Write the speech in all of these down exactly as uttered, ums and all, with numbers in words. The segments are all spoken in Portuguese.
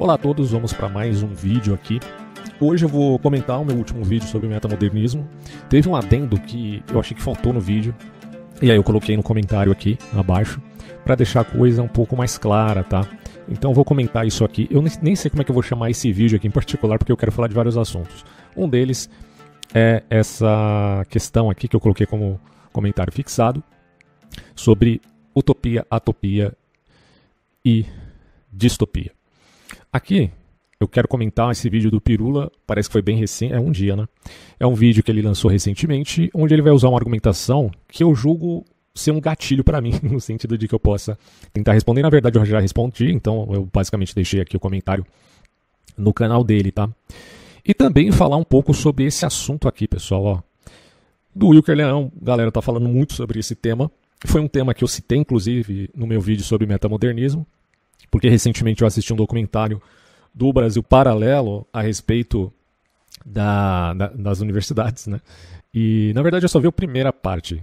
Olá a todos, vamos para mais um vídeo aqui. Hoje eu vou comentar o meu último vídeo sobre metamodernismo. Teve um adendo que eu achei que faltou no vídeo, e aí eu coloquei no comentário aqui abaixo, para deixar a coisa um pouco mais clara, tá? Então eu vou comentar isso aqui. Eu nem sei como é que eu vou chamar esse vídeo aqui em particular, porque eu quero falar de vários assuntos. Um deles é essa questão aqui que eu coloquei como comentário fixado, sobre utopia, atopia e distopia. Aqui eu quero comentar esse vídeo do Pirulla, parece que foi bem recente, é um dia, né? É um vídeo que ele lançou recentemente, onde ele vai usar uma argumentação que eu julgo ser um gatilho para mim, no sentido de que eu possa tentar responder. Na verdade eu já respondi, então eu basicamente deixei aqui o comentário no canal dele, tá? E também falar um pouco sobre esse assunto aqui, pessoal, ó. Do Wilker Leão, galera, tá falando muito sobre esse tema. Foi um tema que eu citei, inclusive, no meu vídeo sobre metamodernismo, porque recentemente eu assisti um documentário do Brasil Paralelo a respeito da, da, das universidades, né? E, na verdade, eu só vi a primeira parte.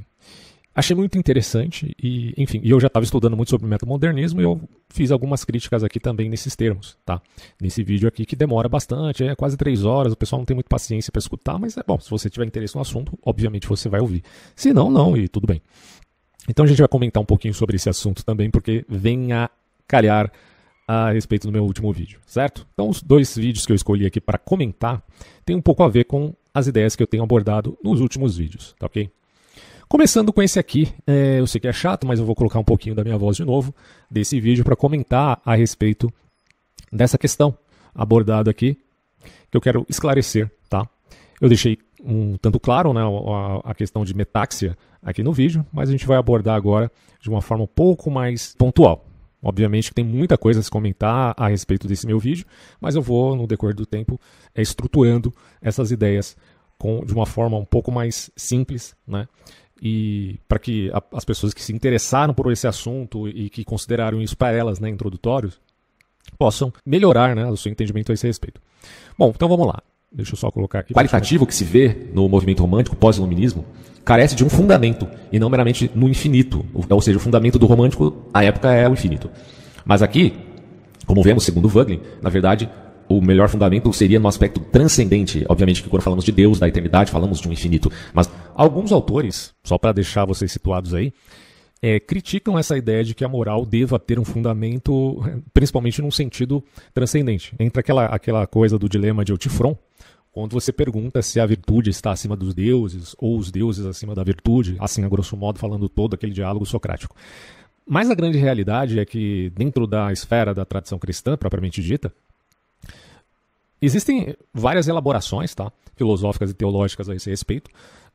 Achei muito interessante e, enfim, eu já estava estudando muito sobre metamodernismo e eu fiz algumas críticas aqui também nesses termos, tá? Nesse vídeo aqui que demora bastante, é quase três horas, o pessoal não tem muita paciência para escutar, mas é bom, se você tiver interesse no assunto, obviamente você vai ouvir. Se não, não, e tudo bem. Então a gente vai comentar um pouquinho sobre esse assunto também, porque vem a calhar a respeito do meu último vídeo, certo? Então os dois vídeos que eu escolhi aqui para comentar tem um pouco a ver com as ideias que eu tenho abordado nos últimos vídeos, tá ok? Começando com esse aqui, é, eu sei que é chato, mas eu vou colocar um pouquinho da minha voz de novo desse vídeo para comentar a respeito dessa questão abordada aqui, que eu quero esclarecer, tá? Eu deixei um tanto claro, né, a, a questão de metáxia aqui no vídeo, mas a gente vai abordar agora de uma forma um pouco mais pontual. Obviamente que tem muita coisa a se comentar a respeito desse meu vídeo, mas eu vou, no decorrer do tempo, é, estruturando essas ideias com, de uma forma um pouco mais simples, né? E para que a, as pessoas que se interessaram por esse assunto e que consideraram isso para elas, né, introdutórios, possam melhorar, né, o seu entendimento a esse respeito. Bom, então vamos lá. Deixa eu só colocar aqui. O qualitativo que se vê no movimento romântico pós-iluminismo carece de um fundamento e não meramente no infinito. Ou seja, o fundamento do romântico à época é o infinito. Mas aqui, como vemos, segundo Wagner, na verdade, o melhor fundamento seria no aspecto transcendente. Obviamente que quando falamos de Deus, da eternidade, falamos de um infinito. Mas alguns autores, só para deixar vocês situados aí, é, criticam essa ideia de que a moral deva ter um fundamento, principalmente num sentido transcendente. Entra aquela, aquela coisa do dilema de Eutifron, quando você pergunta se a virtude está acima dos deuses ou os deuses acima da virtude, assim a grosso modo falando todo aquele diálogo socrático. Mas a grande realidade é que dentro da esfera da tradição cristã, propriamente dita, existem várias elaborações, tá, filosóficas e teológicas a esse respeito.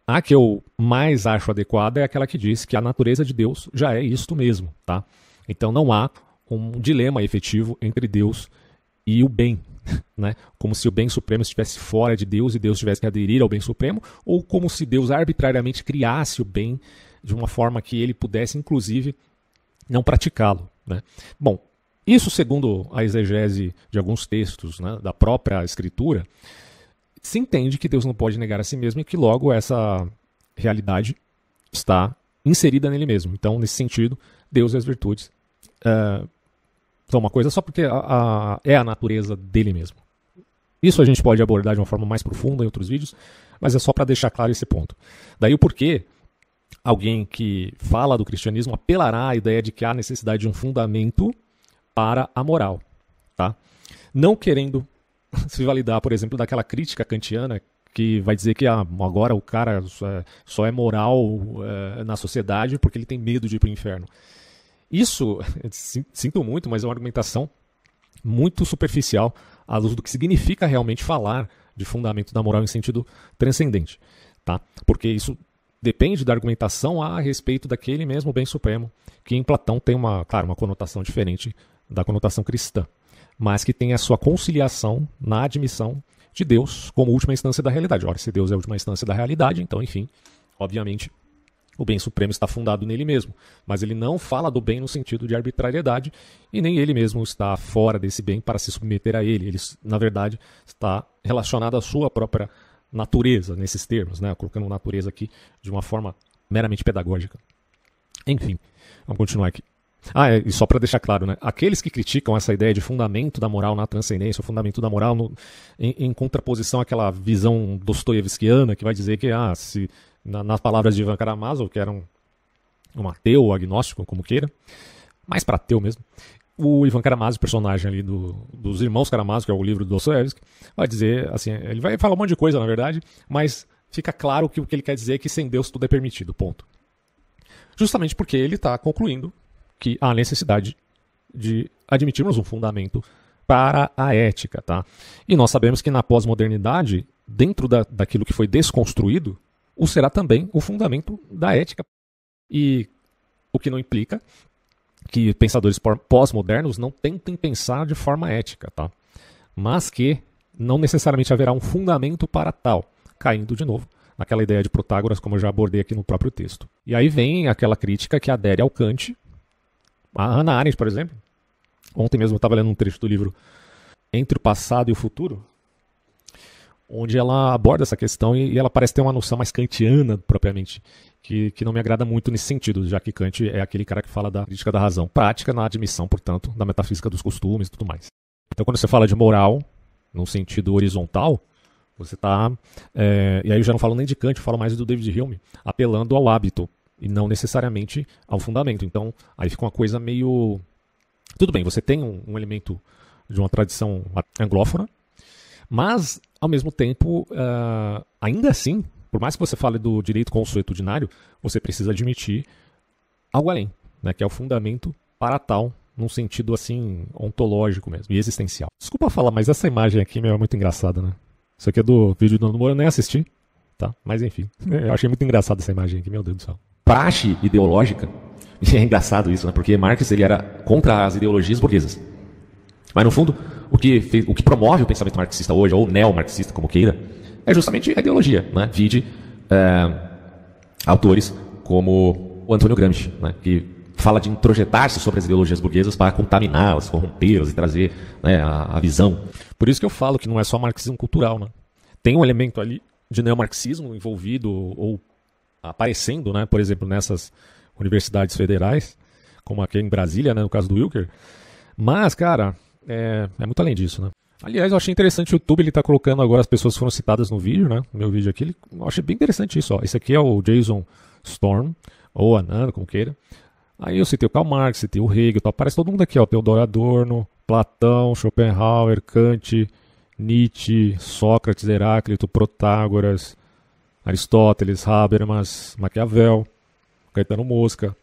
A que eu mais acho adequada é aquela que diz que a natureza de Deus já é isto mesmo, tá? Então não há um dilema efetivo entre Deus e o bem, né? Como se o bem supremo estivesse fora de Deus e Deus tivesse que aderir ao bem supremo, ou como se Deus arbitrariamente criasse o bem de uma forma que ele pudesse, inclusive, não praticá-lo, né? Bom, isso segundo a exegese de alguns textos, né, da própria Escritura, se entende que Deus não pode negar a si mesmo e que logo essa realidade está inserida nele mesmo. Então, nesse sentido, Deus e as virtudes uh, são uma coisa só porque a, a, é a natureza dele mesmo. Isso a gente pode abordar de uma forma mais profunda em outros vídeos, mas é só para deixar claro esse ponto. Daí o porquê alguém que fala do cristianismo apelará à ideia de que há necessidade de um fundamento para a moral, tá? Não querendo se validar, por exemplo, daquela crítica kantiana que vai dizer que ah, agora o cara só é, só é moral é, na sociedade porque ele tem medo de ir para o inferno. Isso, sinto muito, mas é uma argumentação muito superficial à luz do que significa realmente falar de fundamento da moral em sentido transcendente, tá? Porque isso depende da argumentação a respeito daquele mesmo bem supremo, que em Platão tem uma, claro, uma conotação diferente da conotação cristã, mas que tem a sua conciliação na admissão de Deus como última instância da realidade. Ora, se Deus é a última instância da realidade, então, enfim, obviamente, o bem supremo está fundado nele mesmo. Mas ele não fala do bem no sentido de arbitrariedade, e nem ele mesmo está fora desse bem para se submeter a ele. Ele, na verdade, está relacionado à sua própria natureza, nesses termos, né? Colocando natureza aqui de uma forma meramente pedagógica. Enfim, vamos continuar aqui. Ah, é, e só para deixar claro, né? Aqueles que criticam essa ideia de fundamento da moral na transcendência, o fundamento da moral no, em, em contraposição àquela visão dostoievskiana que vai dizer que, ah, se, na, nas palavras de Ivan Karamazov, que era um, um ateu ou agnóstico, como queira, mais para ateu mesmo, o Ivan Karamazov, personagem ali do, dos Irmãos Karamazov, que é o livro do Dostoevsky, vai dizer, assim, ele vai falar um monte de coisa, na verdade, mas fica claro que o que ele quer dizer é que sem Deus tudo é permitido, ponto. Justamente porque ele está concluindo que há necessidade de admitirmos um fundamento para a ética, tá? E nós sabemos que na pós-modernidade, dentro da, daquilo que foi desconstruído, o será também o fundamento da ética. E o que não implica que pensadores pós-modernos não tentem pensar de forma ética, tá? Mas que não necessariamente haverá um fundamento para tal, caindo de novo naquela ideia de Protágoras, como eu já abordei aqui no próprio texto. E aí vem aquela crítica que adere ao Kant. A Ana Arendt, por exemplo, ontem mesmo eu estava lendo um trecho do livro Entre o Passado e o Futuro, onde ela aborda essa questão e ela parece ter uma noção mais kantiana, propriamente, que, que não me agrada muito nesse sentido, já que Kant é aquele cara que fala da crítica da razão prática na admissão, portanto, da metafísica dos costumes e tudo mais. Então, quando você fala de moral, num sentido horizontal, você está, é, e aí eu já não falo nem de Kant, eu falo mais do David Hume, apelando ao hábito, e não necessariamente ao fundamento. Então, aí fica uma coisa meio... Tudo bem, você tem um, um elemento de uma tradição anglófona, mas, ao mesmo tempo, uh, ainda assim, por mais que você fale do direito consuetudinário, você precisa admitir algo além, né, que é o fundamento para tal, num sentido, assim, ontológico mesmo, e existencial. Desculpa falar, mas essa imagem aqui, meu, é muito engraçada, né? Isso aqui é do vídeo do Antônio Gramsci, eu nem assisti, tá? Mas, enfim, eu achei muito engraçada essa imagem aqui, meu Deus do céu. Praxe ideológica, e é engraçado isso, né? Porque Marx ele era contra as ideologias burguesas. Mas, no fundo, o que, fez, o que promove o pensamento marxista hoje, ou neo-marxista, como queira, é justamente a ideologia, né? Vide é, autores como o Antônio Gramsci, né? Que fala de introjetar-se sobre as ideologias burguesas para contaminá-las, corrompê-las e trazer, né, a, a visão. Por isso que eu falo que não é só marxismo cultural, né? Tem um elemento ali de neomarxismo envolvido ou aparecendo, né, por exemplo, nessas universidades federais, como aqui em Brasília, né, no caso do Wilker. Mas, cara, é, é muito além disso, né? Aliás, eu achei interessante o YouTube, ele tá colocando agora as pessoas que foram citadas no vídeo, né, no meu vídeo aqui. Ele, eu achei bem interessante isso, ó. Esse aqui é o Jason Storm, ou Anand, como queira. Aí eu citei o Karl Marx, citei o Hegel, tal. Aparece todo mundo aqui, ó. Theodor Adorno, Platão, Schopenhauer, Kant, Nietzsche, Sócrates, Heráclito, Protágoras, Aristóteles, Habermas, Maquiavel, Caetano Mosca,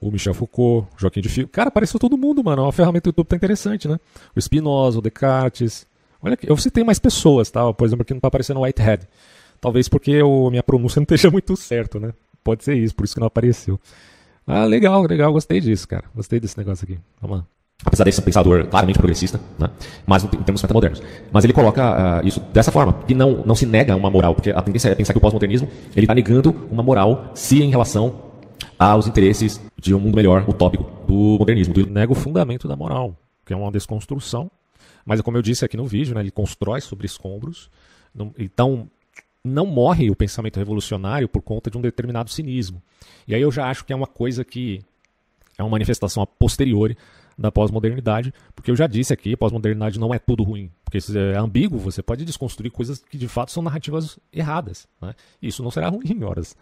o Michel Foucault, Joaquim de Fio. Cara, apareceu todo mundo, mano. A ferramenta do YouTube tá interessante, né? O Spinoza, o Descartes. Olha aqui, eu citei mais pessoas, tá? Por exemplo, aqui não tá aparecendo o Whitehead. Talvez porque eu, minha pronúncia não esteja muito certo, né? Pode ser isso, por isso que não apareceu. Ah, legal, legal. Gostei disso, cara. Gostei desse negócio aqui. Vamos lá. Apesar desse pensador claramente progressista, né? Mas em termos metamodernos. Mas ele coloca uh, isso dessa forma, que não, não se nega uma moral, porque a tendência é pensar que o pós-modernismo ele está negando uma moral se em relação aos interesses de um mundo melhor, utópico, do modernismo. Ele nega o fundamento da moral, que é uma desconstrução, mas como eu disse aqui no vídeo, né, ele constrói sobre escombros, não, então não morre o pensamento revolucionário por conta de um determinado cinismo. E aí eu já acho que é uma coisa que é uma manifestação a posteriori da pós-modernidade, porque eu já disse aqui, pós-modernidade não é tudo ruim, porque se é ambíguo, você pode desconstruir coisas que de fato são narrativas erradas, né? Isso não será ruim em horas,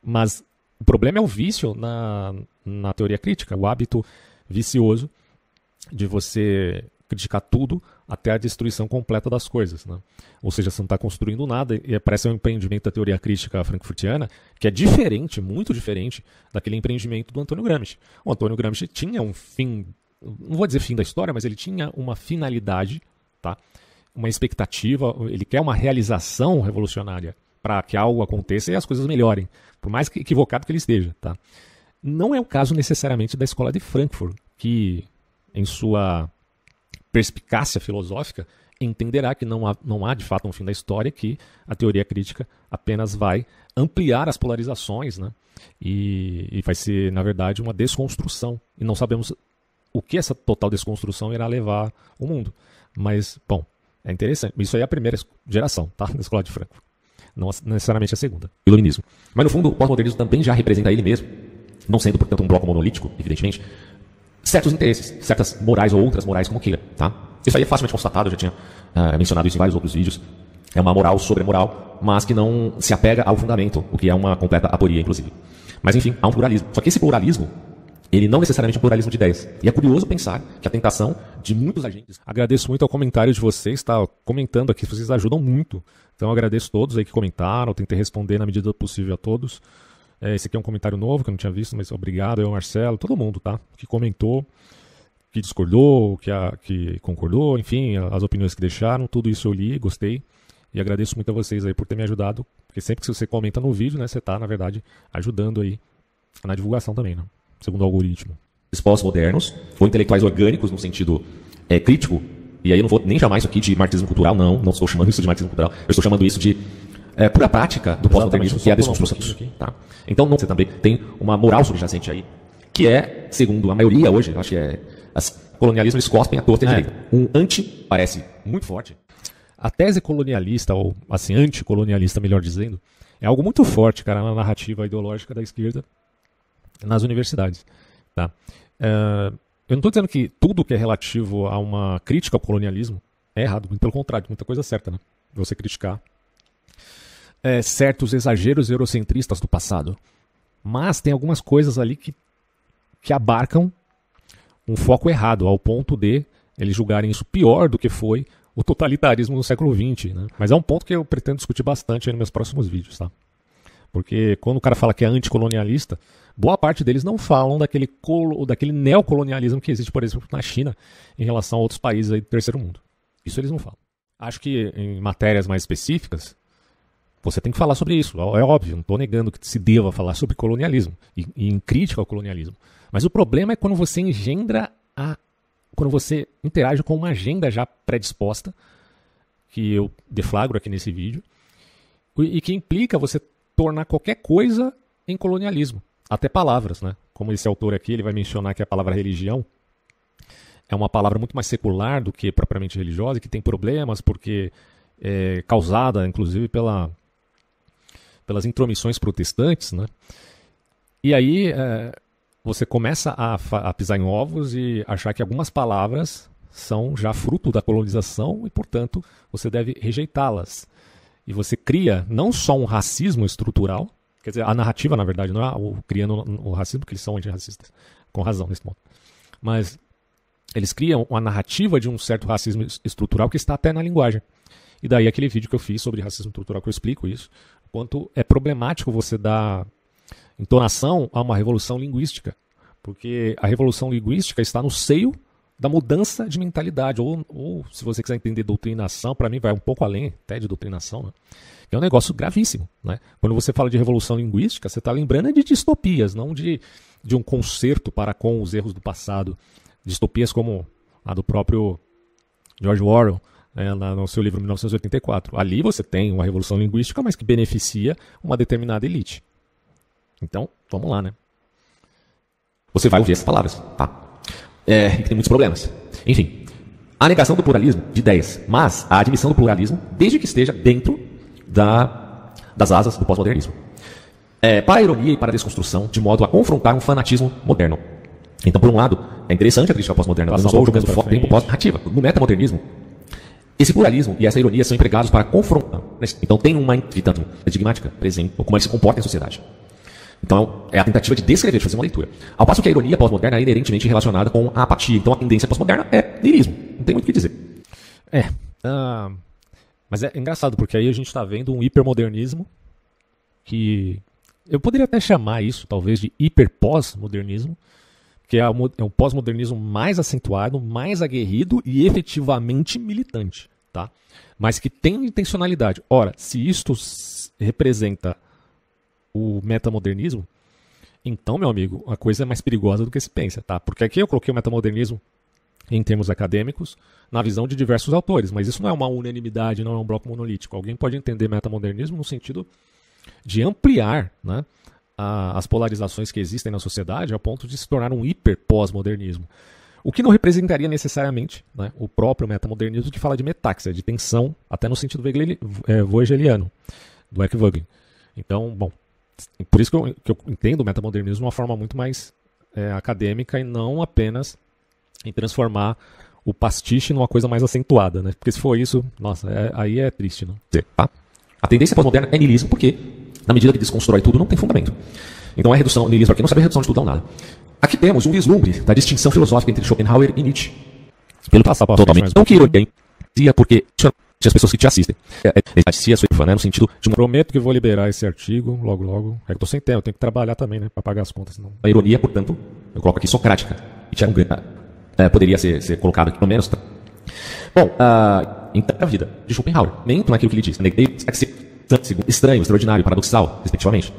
mas o problema é o vício na, na teoria crítica, o hábito vicioso de você criticar tudo até a destruição completa das coisas, né? Ou seja, você não está construindo nada, e parece um empreendimento da teoria crítica frankfurtiana, que é diferente, muito diferente, daquele empreendimento do Antônio Gramsci. O Antônio Gramsci tinha um fim, não vou dizer fim da história, mas ele tinha uma finalidade, tá? Uma expectativa, ele quer uma realização revolucionária para que algo aconteça e as coisas melhorem, por mais equivocado que ele esteja, tá? Não é o caso necessariamente da Escola de Frankfurt, que em sua perspicácia filosófica entenderá que não há, não há de fato um fim da história, que a teoria crítica apenas vai ampliar as polarizações, né? E, e vai ser, na verdade, uma desconstrução, e não sabemos o que essa total desconstrução irá levar o mundo. Mas, bom, é interessante. Isso aí é a primeira geração, tá? Da Escola de Frankfurt. Não necessariamente a segunda. Iluminismo. Mas, no fundo, o pós-modernismo também já representa ele mesmo não sendo, portanto, um bloco monolítico, evidentemente, certos interesses, certas morais ou outras morais, como queira, tá? Isso aí é facilmente constatado, eu já tinha uh, mencionado isso em vários outros vídeos. É uma moral sobre a moral, mas que não se apega ao fundamento, o que é uma completa aporia, inclusive. Mas, enfim, há um pluralismo. Só que esse pluralismo, ele não necessariamente é um pluralismo de ideias. E é curioso pensar que a tentação de muitos agentes... Agradeço muito ao comentário de vocês, tá? Comentando aqui, vocês ajudam muito. Então, eu agradeço a todos aí que comentaram, tentei responder na medida do possível a todos. Esse aqui é um comentário novo, que eu não tinha visto, mas obrigado, eu, Marcelo, todo mundo, tá? Que comentou, que discordou, que, a, que concordou, enfim, as opiniões que deixaram, tudo isso eu li, gostei. E agradeço muito a vocês aí por ter me ajudado, porque sempre que você comenta no vídeo, né, você está, na verdade, ajudando aí na divulgação também, né, segundo o algoritmo. Pós-modernos, ou intelectuais orgânicos no sentido é, crítico, e aí eu não vou nem chamar isso aqui de marxismo cultural, não, não estou chamando isso de marxismo cultural, eu estou chamando isso de é, pura prática do pós-modernismo, que é a desconstrução. Tá? Então, não, você também tem uma moral subjacente aí, que é, segundo a maioria hoje, eu acho que é, as, colonialismo eles cospem à torta e à direita. Um anti parece muito forte. A tese colonialista, ou assim, anticolonialista, melhor dizendo, é algo muito forte, cara, na narrativa ideológica da esquerda nas universidades. Tá? É, eu não estou dizendo que tudo que é relativo a uma crítica ao colonialismo é errado, muito pelo contrário, muita coisa certa, né? Você criticar é, certos exageros eurocentristas do passado. Mas tem algumas coisas ali que, que abarcam um foco errado, ao ponto de eles julgarem isso pior do que foi o totalitarismo no século vinte, né? Mas é um ponto que eu pretendo discutir bastante aí nos meus próximos vídeos, tá? Porque quando o cara fala que é anticolonialista, boa parte deles não falam daquele, colo, daquele neocolonialismo que existe, por exemplo, na China, em relação a outros países aí do terceiro mundo. Isso eles não falam. Acho que em matérias mais específicas, você tem que falar sobre isso. É óbvio, não estou negando que se deva falar sobre colonialismo e, e em crítica ao colonialismo. Mas o problema é quando você engendra a... quando você interage com uma agenda já predisposta, que eu deflagro aqui nesse vídeo, e que implica você tornar qualquer coisa em colonialismo, até palavras, né? Como esse autor aqui, ele vai mencionar que a palavra religião é uma palavra muito mais secular do que propriamente religiosa, e que tem problemas porque é causada, inclusive, pela, pelas intromissões protestantes, né? E aí... É, você começa a, a pisar em ovos e achar que algumas palavras são já fruto da colonização e, portanto, você deve rejeitá-las. E você cria não só um racismo estrutural, quer dizer, a narrativa, na verdade, não é o, criando o racismo, porque eles são antirracistas, com razão nesse ponto. Mas eles criam uma narrativa de um certo racismo estrutural que está até na linguagem. E daí aquele vídeo que eu fiz sobre racismo estrutural, que eu explico isso, quanto é problemático você dar... entonação a uma revolução linguística, porque a revolução linguística está no seio da mudança de mentalidade, ou, ou se você quiser entender doutrinação, para mim vai um pouco além até de doutrinação, né? É um negócio gravíssimo, né? Quando você fala de revolução linguística, você está lembrando de distopias, não de, de um conserto para com os erros do passado, distopias como a do próprio George Orwell, É, no seu livro mil novecentos e oitenta e quatro. Ali você tem uma revolução linguística, mas que beneficia uma determinada elite. Então, vamos lá, né? Você vai ouvir essas palavras, tá? É, tem muitos problemas. Enfim, a negação do pluralismo de ideias, mas a admissão do pluralismo, desde que esteja dentro da, das asas do pós-modernismo. É, para a ironia e para a desconstrução, de modo a confrontar um fanatismo moderno. Então, por um lado, é interessante a crítica pós-moderna, mas não estou jogando foco tempo pós-narrativa. No metamodernismo, esse pluralismo e essa ironia são empregados para confrontar. Então, tem uma, entretanto, paradigmática, por exemplo, como ele se comporta em sociedade. Então, é a tentativa de descrever, de fazer uma leitura. Ao passo que a ironia pós-moderna é inerentemente relacionada com a apatia. Então, a tendência pós-moderna é niilismo. Não tem muito o que dizer. É. Uh, mas é engraçado, porque aí a gente está vendo um hipermodernismo que... eu poderia até chamar isso, talvez, de hiper-pós-modernismo, que é um pós-modernismo mais acentuado, mais aguerrido e efetivamente militante, tá? Mas que tem intencionalidade. Ora, se isto representa... o metamodernismo, então, meu amigo, a coisa é mais perigosa do que se pensa, tá? Porque aqui eu coloquei o metamodernismo em termos acadêmicos, na visão de diversos autores, mas isso não é uma unanimidade, não é um bloco monolítico. Alguém pode entender metamodernismo no sentido de ampliar, né, a, as polarizações que existem na sociedade ao ponto de se tornar um hiper-pós-modernismo. O que não representaria necessariamente, né, o próprio metamodernismo que fala de metáxia, de tensão, até no sentido voegeliano, do Eck Wagner. Então, bom, Por isso que eu, que eu entendo o metamodernismo de uma forma muito mais é, acadêmica e não apenas em transformar o pastiche numa coisa mais acentuada, né? Porque se for isso, nossa, é, aí é triste, né? Tá? A tendência pós-moderna é niilismo porque, na medida que desconstrói tudo, não tem fundamento. Então é redução, niilismo, para quem não sabe, é redução de tudo ao nada. Aqui temos um vislumbre da distinção filosófica entre Schopenhauer e Nietzsche. Pelo passar para totalmente. Não que ironia, porque as pessoas que te assistem. É, é, se a sua Ivan, né, no sentido de uma... Prometo que vou liberar esse artigo logo, logo. É que eu tô sem tempo, eu tenho que trabalhar também, né, para pagar as contas. Senão... A ironia, portanto, eu coloco aqui socrática. É, poderia ser, ser colocado aqui, pelo menos. Tá? Bom, uh, então a vida de Schopenhauer. Nem naquilo que ele diz. Estranho, extraordinário, paradoxal, respectivamente.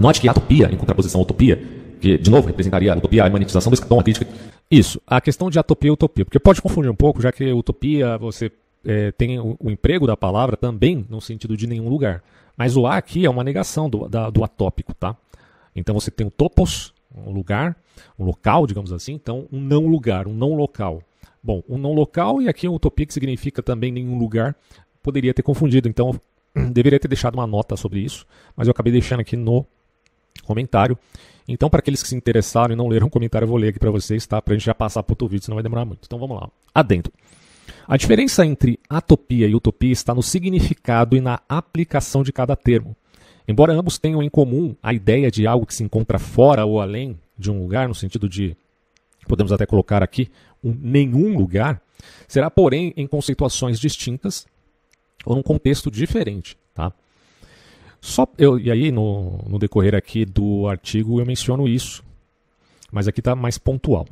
Note que a atopia, em contraposição à utopia, que, de novo, representaria a utopia, a manifestação do escatão, a crítica. Isso, a questão de atopia e utopia. Porque pode confundir um pouco, já que utopia, você... É, tem o, o emprego da palavra também no sentido de nenhum lugar. Mas o A aqui é uma negação do, da, do atópico, tá? Então você tem o topos, um lugar, um local, digamos assim. Então um não lugar, um não local. Bom, um não local e aqui um utopia que significa também nenhum lugar. Poderia ter confundido, então deveria ter deixado uma nota sobre isso. Mas eu acabei deixando aqui no comentário. Então para aqueles que se interessaram e não leram o comentário, eu vou ler aqui para vocês, tá? Para a gente já passar para outro vídeo, senão vai demorar muito. Então vamos lá, adentro. A diferença entre atopia e utopia está no significado e na aplicação de cada termo. Embora ambos tenham em comum a ideia de algo que se encontra fora ou além de um lugar, no sentido de, podemos até colocar aqui, um nenhum lugar, será, porém, em conceituações distintas ou num contexto diferente. Tá? Só eu, e aí, no, no decorrer aqui do artigo, eu menciono isso, mas aqui está mais pontual.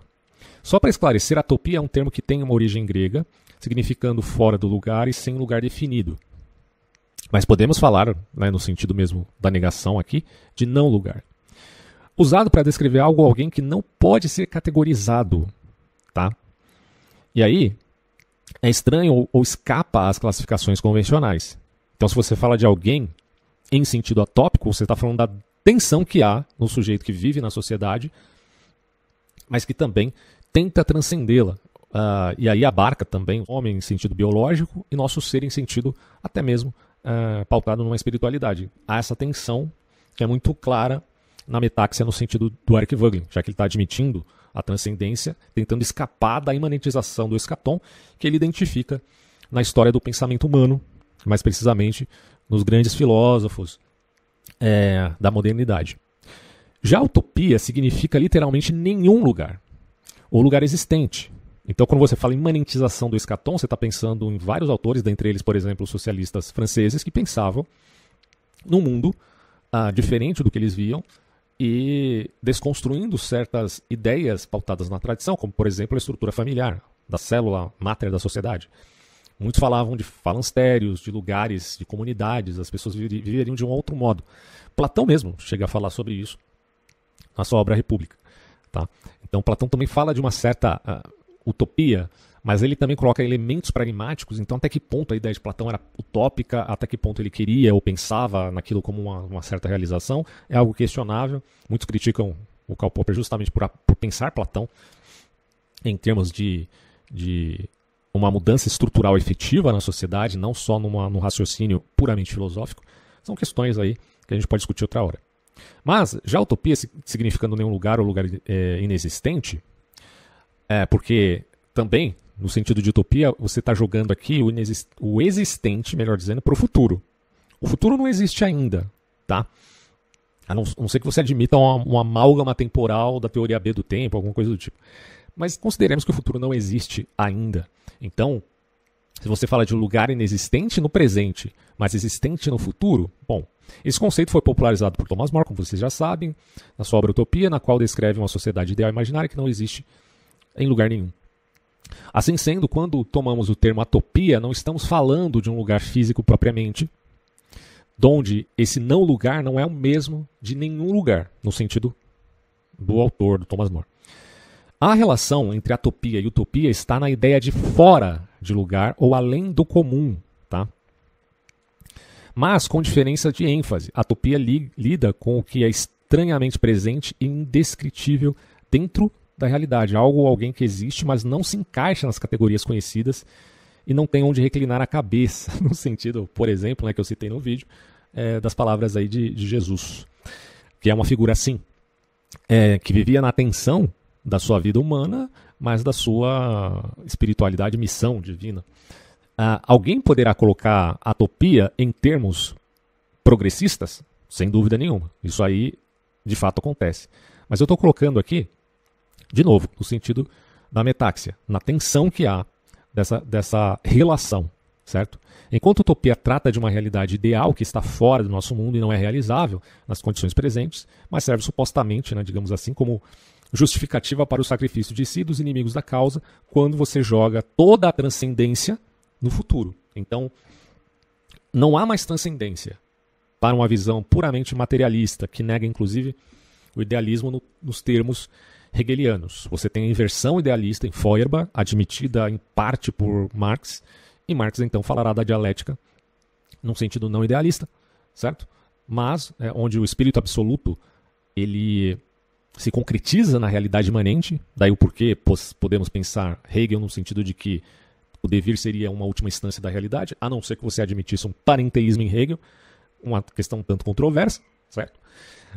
Só para esclarecer, atopia é um termo que tem uma origem grega, significando fora do lugar e sem lugar definido. Mas podemos falar, né, no sentido mesmo da negação aqui, de não lugar. Usado para descrever algo ou alguém que não pode ser categorizado. Tá? E aí, é estranho ou, ou escapa às classificações convencionais. Então, se você fala de alguém em sentido atópico, você está falando da tensão que há no sujeito que vive na sociedade, mas que também tenta transcendê-la, uh, e aí abarca também o homem em sentido biológico e nosso ser em sentido até mesmo uh, pautado numa espiritualidade. Há essa tensão que é muito clara na metáxia no sentido do Eric Wagner, já que ele está admitindo a transcendência, tentando escapar da imanentização do escatom que ele identifica na história do pensamento humano, mais precisamente nos grandes filósofos é, da modernidade. Já utopia significa literalmente nenhum lugar, ou lugar existente. Então, quando você fala em imanentização do escatom, você está pensando em vários autores, dentre eles, por exemplo, os socialistas franceses, que pensavam num mundo ah, diferente do que eles viam e desconstruindo certas ideias pautadas na tradição, como, por exemplo, a estrutura familiar, da célula máter da sociedade. Muitos falavam de falanctérios, de lugares, de comunidades, as pessoas viveriam de um outro modo. Platão mesmo chega a falar sobre isso na sua obra República. Tá? Então Platão também fala de uma certa uh, utopia, mas ele também coloca elementos pragmáticos, então até que ponto a ideia de Platão era utópica, até que ponto ele queria ou pensava naquilo como uma, uma certa realização, é algo questionável. Muitos criticam o Karl Popper justamente por, a, por pensar Platão em termos de, de uma mudança estrutural efetiva na sociedade, não só numa, num raciocínio puramente filosófico. São questões aí que a gente pode discutir outra hora. Mas já a utopia significando nenhum lugar ou lugar é, inexistente, é, porque também, no sentido de utopia, você está jogando aqui o, inexist- o existente, melhor dizendo, para o futuro. O futuro não existe ainda, tá? A não, a não ser que você admita uma, uma amálgama temporal da teoria B do tempo, alguma coisa do tipo. Mas consideremos que o futuro não existe ainda. Então, se você fala de um lugar inexistente no presente, mas existente no futuro, bom, esse conceito foi popularizado por Thomas More, como vocês já sabem, na sua obra Utopia, na qual descreve uma sociedade ideal imaginária que não existe em lugar nenhum. Assim sendo, quando tomamos o termo atopia, não estamos falando de um lugar físico propriamente, onde esse não lugar não é o mesmo de nenhum lugar, no sentido do autor, do Thomas More. A relação entre atopia e utopia está na ideia de fora de lugar ou além do comum, tá? Mas com diferença de ênfase. A utopia li- lida com o que é estranhamente presente e indescritível dentro da realidade. Algo ou alguém que existe, mas não se encaixa nas categorias conhecidas e não tem onde reclinar a cabeça. No sentido, por exemplo, né, que eu citei no vídeo, é, das palavras aí de, de Jesus, que é uma figura assim, é, que vivia na tensão da sua vida humana, mas da sua espiritualidade, missão divina. Ah, alguém poderá colocar Atopia em termos progressistas? Sem dúvida nenhuma. Isso aí, de fato, acontece. Mas eu estou colocando aqui, de novo, no sentido da metáxia, na tensão que há dessa, dessa relação, certo? Enquanto Utopia trata de uma realidade ideal que está fora do nosso mundo e não é realizável nas condições presentes, mas serve supostamente, né, digamos assim, como justificativa para o sacrifício de si e dos inimigos da causa, quando você joga toda a transcendência no futuro. Então, não há mais transcendência para uma visão puramente materialista, que nega, inclusive, o idealismo no, nos termos hegelianos. Você tem a inversão idealista em Feuerbach, admitida em parte por Marx, e Marx, então, falará da dialética num sentido não idealista, certo? Mas, é, onde o espírito absoluto, ele se concretiza na realidade imanente, daí o porquê podemos pensar Hegel no sentido de que o devir seria uma última instância da realidade, a não ser que você admitisse um parenteísmo em Hegel, uma questão tanto controversa, certo?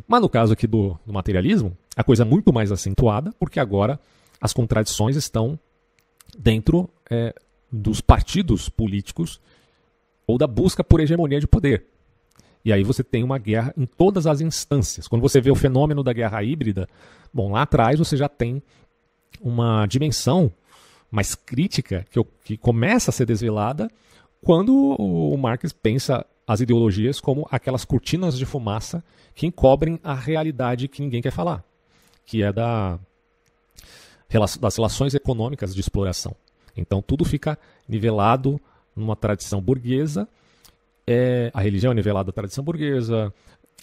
Mas no caso aqui do, do materialismo, a coisa é muito mais acentuada, porque agora as contradições estão dentro é, dos partidos políticos ou da busca por hegemonia de poder. E aí você tem uma guerra em todas as instâncias. Quando você vê o fenômeno da guerra híbrida, bom, lá atrás você já tem uma dimensão mais crítica que, que começa a ser desvelada quando o Marx pensa as ideologias como aquelas cortinas de fumaça que encobrem a realidade que ninguém quer falar, que é da, das relações econômicas de exploração. Então tudo fica nivelado numa tradição burguesa, é, a religião é nivelada à tradição burguesa,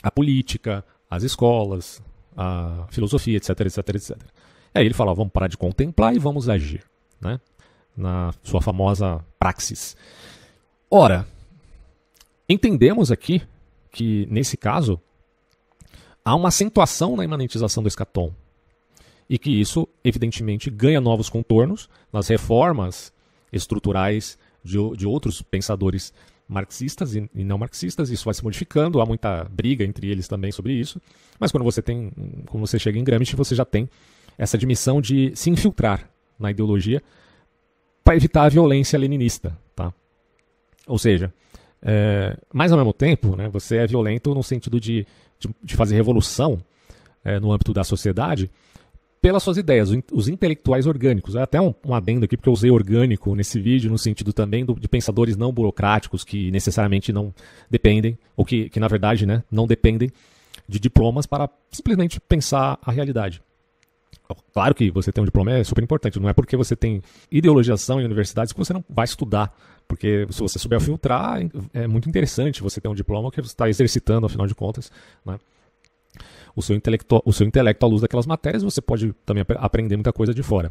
a política, as escolas, a filosofia, etc, etc, etcétera. E aí ele fala, vamos parar de contemplar e vamos agir, né? Na sua famosa praxis. Ora, entendemos aqui que, nesse caso, há uma acentuação na imanentização do escatom e que isso, evidentemente, ganha novos contornos nas reformas estruturais de, de outros pensadores marxistas e, e não marxistas. Isso vai se modificando, há muita briga entre eles também sobre isso, mas quando você, tem, quando você chega em Gramsci, você já tem essa admissão de se infiltrar na ideologia para evitar a violência leninista, tá? Ou seja, É, mas ao mesmo tempo, né, você é violento no sentido de, de, de fazer revolução é, no âmbito da sociedade pelas suas ideias, os, os intelectuais orgânicos. É até um, um adendo aqui, porque eu usei orgânico nesse vídeo no sentido também do, de pensadores não burocráticos que necessariamente não dependem, ou que, que na verdade, né, não dependem de diplomas para simplesmente pensar a realidade. Claro que você ter um diploma é super importante, não é porque você tem ideologização em universidades que você não vai estudar, porque se você souber filtrar, é muito interessante você ter um diploma que você está exercitando, afinal de contas, né, o seu intelecto, o seu intelecto à luz daquelas matérias, você pode também aprender muita coisa de fora,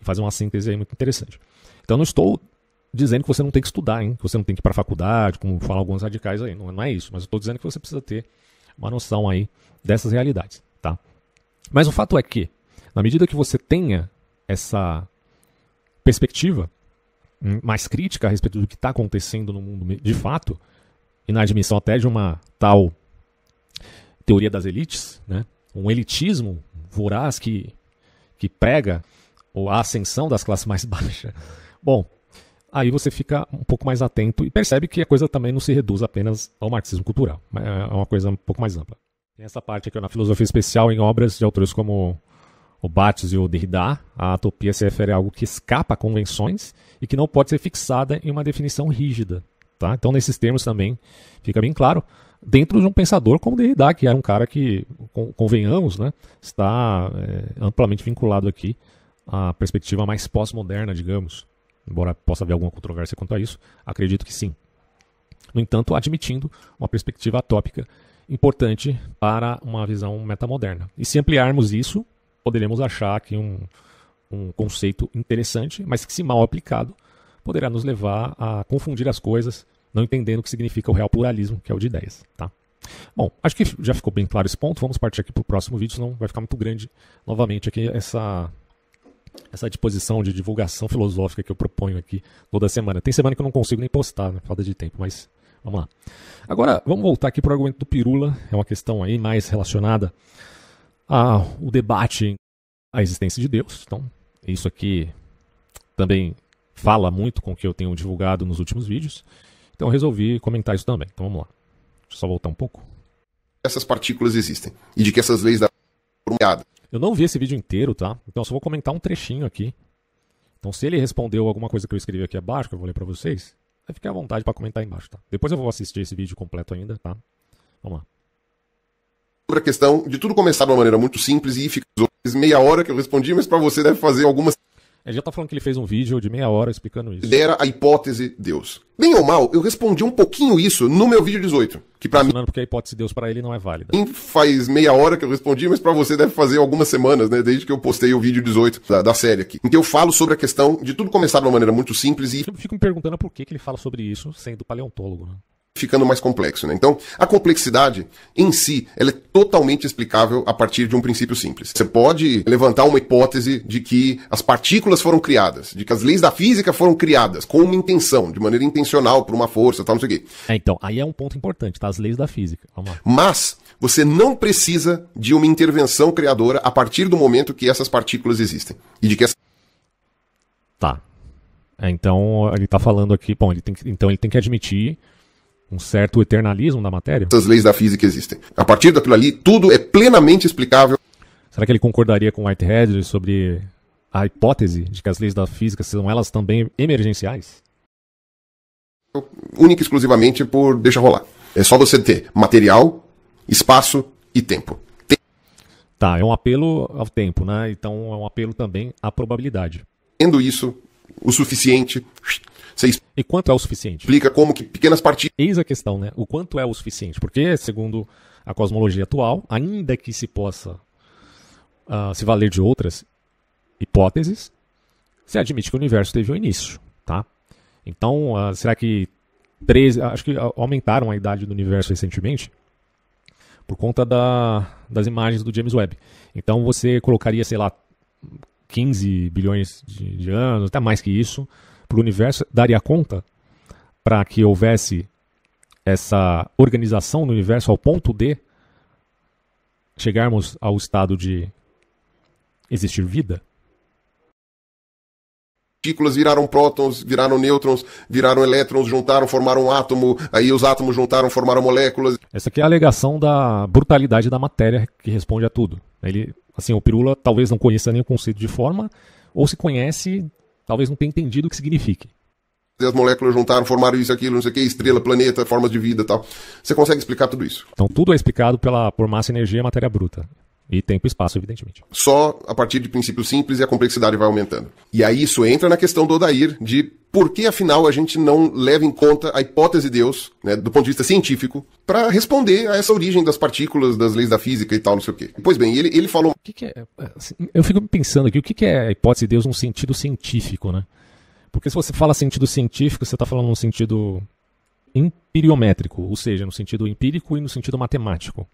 e fazer uma síntese aí muito interessante. Então não estou dizendo que você não tem que estudar, hein, que você não tem que ir para a faculdade, como falam alguns radicais aí, não é isso, mas eu estou dizendo que você precisa ter uma noção aí dessas realidades, tá? Mas o fato é que, na medida que você tenha essa perspectiva mais crítica a respeito do que está acontecendo no mundo de fato, e na admissão até de uma tal teoria das elites, né, um elitismo voraz que, que prega a ascensão das classes mais baixas, bom, aí você fica um pouco mais atento e percebe que a coisa também não se reduz apenas ao marxismo cultural, é uma coisa um pouco mais ampla. Tem essa parte aqui na filosofia especial em obras de autores como o Bates e o Derrida, a Atopia se refere a algo que escapa a convenções e que não pode ser fixada em uma definição rígida, tá? Então, nesses termos também fica bem claro, dentro de um pensador como Derrida, que era um cara que, convenhamos, né, está é, amplamente vinculado aqui à perspectiva mais pós-moderna, digamos. Embora possa haver alguma controvérsia quanto a isso, acredito que sim. No entanto, admitindo uma perspectiva atópica importante para uma visão metamoderna. E se ampliarmos isso, poderemos achar aqui um, um conceito interessante, mas que, se mal aplicado, poderá nos levar a confundir as coisas, não entendendo o que significa o real pluralismo, que é o de ideias. Tá? Bom, acho que já ficou bem claro esse ponto. Vamos partir aqui para o próximo vídeo, senão vai ficar muito grande novamente aqui essa, essa disposição de divulgação filosófica que eu proponho aqui toda semana. Tem semana que eu não consigo nem postar, né, falta de tempo, mas Vamos lá. Agora, vamos voltar aqui para o argumento do Pirulla. É uma questão aí mais relacionada ao debate à existência de Deus. Então, isso aqui também fala muito com o que eu tenho divulgado nos últimos vídeos. Então, eu resolvi comentar isso também. Então, vamos lá. Deixa eu só voltar um pouco. Essas partículas existem e de que essas leis da... Eu não vi esse vídeo inteiro, tá? Então, eu só vou comentar um trechinho aqui. Então, se ele respondeu alguma coisa que eu escrevi aqui abaixo, que eu vou ler pra vocês, vai ficar à vontade pra comentar aí embaixo, tá? Depois eu vou assistir esse vídeo completo ainda, tá? Vamos lá. Sobre a questão de tudo começar de uma maneira muito simples e fica meia hora que eu respondi, mas pra você deve fazer algumas... Ele já tá falando que ele fez um vídeo de meia hora explicando isso. Dera a hipótese Deus. Bem ou mal, eu respondi um pouquinho isso no meu vídeo dezoito. Que pra mim... Porque a hipótese Deus pra ele não é válida. Faz meia hora que eu respondi, mas pra você deve fazer algumas semanas, né? Desde que eu postei o vídeo dezoito da, da série aqui. Em que eu falo sobre a questão de tudo começar de uma maneira muito simples e... Eu fico me perguntando por que que ele fala sobre isso sendo paleontólogo, né? Ficando mais complexo, né? Então, a complexidade em si, ela é totalmente explicável a partir de um princípio simples. Você pode levantar uma hipótese de que as partículas foram criadas, de que as leis da física foram criadas com uma intenção, de maneira intencional, por uma força, tal, não sei o quê. É, então, aí é um ponto importante, tá? As leis da física. Vamos lá. Mas você não precisa de uma intervenção criadora a partir do momento que essas partículas existem. E de que essa... Tá. É, então, ele tá falando aqui... Bom, ele tem que, então ele tem que admitir... um certo eternalismo da matéria. Essas leis da física existem. A partir daquilo ali, tudo é plenamente explicável. Será que ele concordaria com Whitehead sobre a hipótese de que as leis da física são elas também emergenciais? Única e exclusivamente por deixa rolar. É só você ter material, espaço e tempo. Tem... Tá, é um apelo ao tempo, né? Então é um apelo também à probabilidade. Tendo isso o suficiente... E quanto é o suficiente? Explica como que pequenas partículas... Eis a questão, né? O quanto é o suficiente? Porque, segundo a cosmologia atual, ainda que se possa uh, se valer de outras hipóteses, se admite que o universo teve um início, tá? Então, uh, será que... treze, acho que aumentaram a idade do universo recentemente por conta da, das imagens do James Webb. Então, você colocaria, sei lá, quinze bilhões de, de anos, até mais que isso... para o universo, daria conta para que houvesse essa organização no universo ao ponto de chegarmos ao estado de existir vida? Partículas viraram prótons, viraram nêutrons, viraram elétrons, juntaram, formaram um átomo, aí os átomos juntaram, formaram moléculas. Essa aqui é a alegação da brutalidade da matéria que responde a tudo. Ele, assim, o Pirulla talvez não conheça nem o conceito de forma, ou se conhece... Talvez não tenha entendido o que signifique. As moléculas juntaram, formaram isso, aquilo, não sei o que, estrela, planeta, formas de vida e tal. Você consegue explicar tudo isso. Então tudo é explicado pela, por massa, energia, matéria bruta. E tempo e espaço, evidentemente. Só a partir de princípios simples e a complexidade vai aumentando. E aí isso entra na questão do Odair de por que, afinal, a gente não leva em conta a hipótese de Deus, né, do ponto de vista científico, para responder a essa origem das partículas, das leis da física e tal, não sei o quê. Pois bem, ele, ele falou... O que que é, assim, eu fico pensando aqui, o que que é a hipótese de Deus num sentido científico, né? Porque se você fala sentido científico, você está falando num sentido empiriométrico, ou seja, no sentido empírico e no sentido matemático.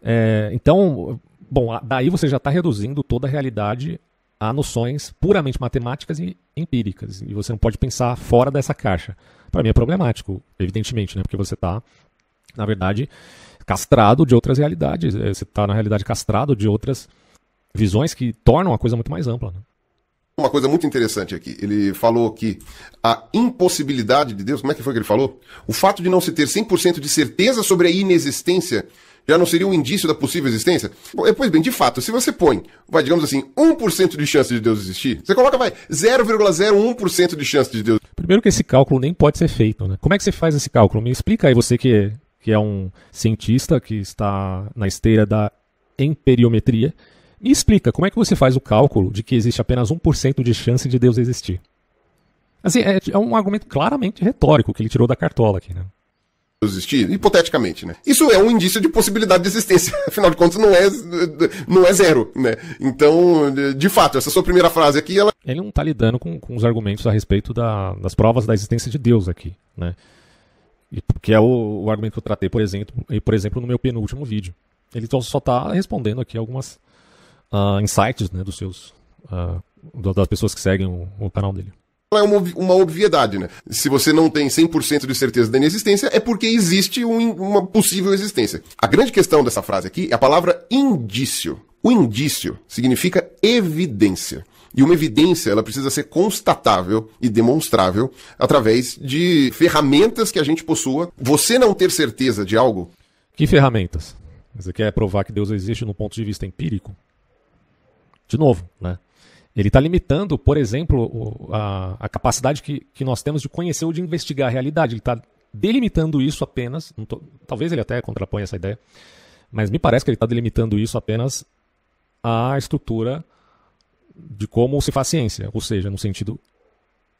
É, então, bom, daí você já está reduzindo toda a realidade a noções puramente matemáticas e empíricas. E você não pode pensar fora dessa caixa. Para mim é problemático, evidentemente, né? Porque você está, na verdade, castrado de outras realidades. Você está, na realidade, castrado de outras visões que tornam a coisa muito mais ampla, né? Uma coisa muito interessante aqui. Ele falou que a impossibilidade de Deus, como é que foi que ele falou? O fato de não se ter cem por cento de certeza sobre a inexistência já não seria um indício da possível existência? Pois bem, de fato, se você põe, vai, digamos assim, um por cento de chance de Deus existir, você coloca, vai, zero vírgula zero um por cento de chance de Deus. Primeiro que esse cálculo nem pode ser feito, né? Como é que você faz esse cálculo? Me explica aí, você que, que é um cientista, que está na esteira da emperiometria, me explica, como é que você faz o cálculo de que existe apenas um por cento de chance de Deus existir? Assim, é, é um argumento claramente retórico que ele tirou da cartola aqui, né? Existir, hipoteticamente, né? Isso é um indício de possibilidade de existência. Afinal de contas, não é, não é zero, né? Então, de fato, essa sua primeira frase aqui, ela... Ele não está lidando com, com os argumentos a respeito da, das provas da existência de Deus aqui, né? E, que é o, o argumento que eu tratei, por exemplo, e, por exemplo, no meu penúltimo vídeo. Ele só está respondendo aqui algumas uh, insights, né, dos seus, uh, das pessoas que seguem o, o canal dele. é uma, uma obviedade, né? Se você não tem cem por cento de certeza da inexistência, é porque existe um, uma possível existência. A grande questão dessa frase aqui é a palavra indício. O indício significa evidência. E uma evidência, ela precisa ser constatável e demonstrável através de ferramentas que a gente possua. Você não ter certeza de algo... Que ferramentas? Você quer provar que Deus existe no ponto de vista empírico? De novo, né? Ele está limitando, por exemplo, a, a capacidade que, que nós temos de conhecer ou de investigar a realidade. Ele está delimitando isso apenas... Não tô, talvez ele até contraponha essa ideia, mas me parece que ele está delimitando isso apenas à estrutura... de como se faz ciência, ou seja, no sentido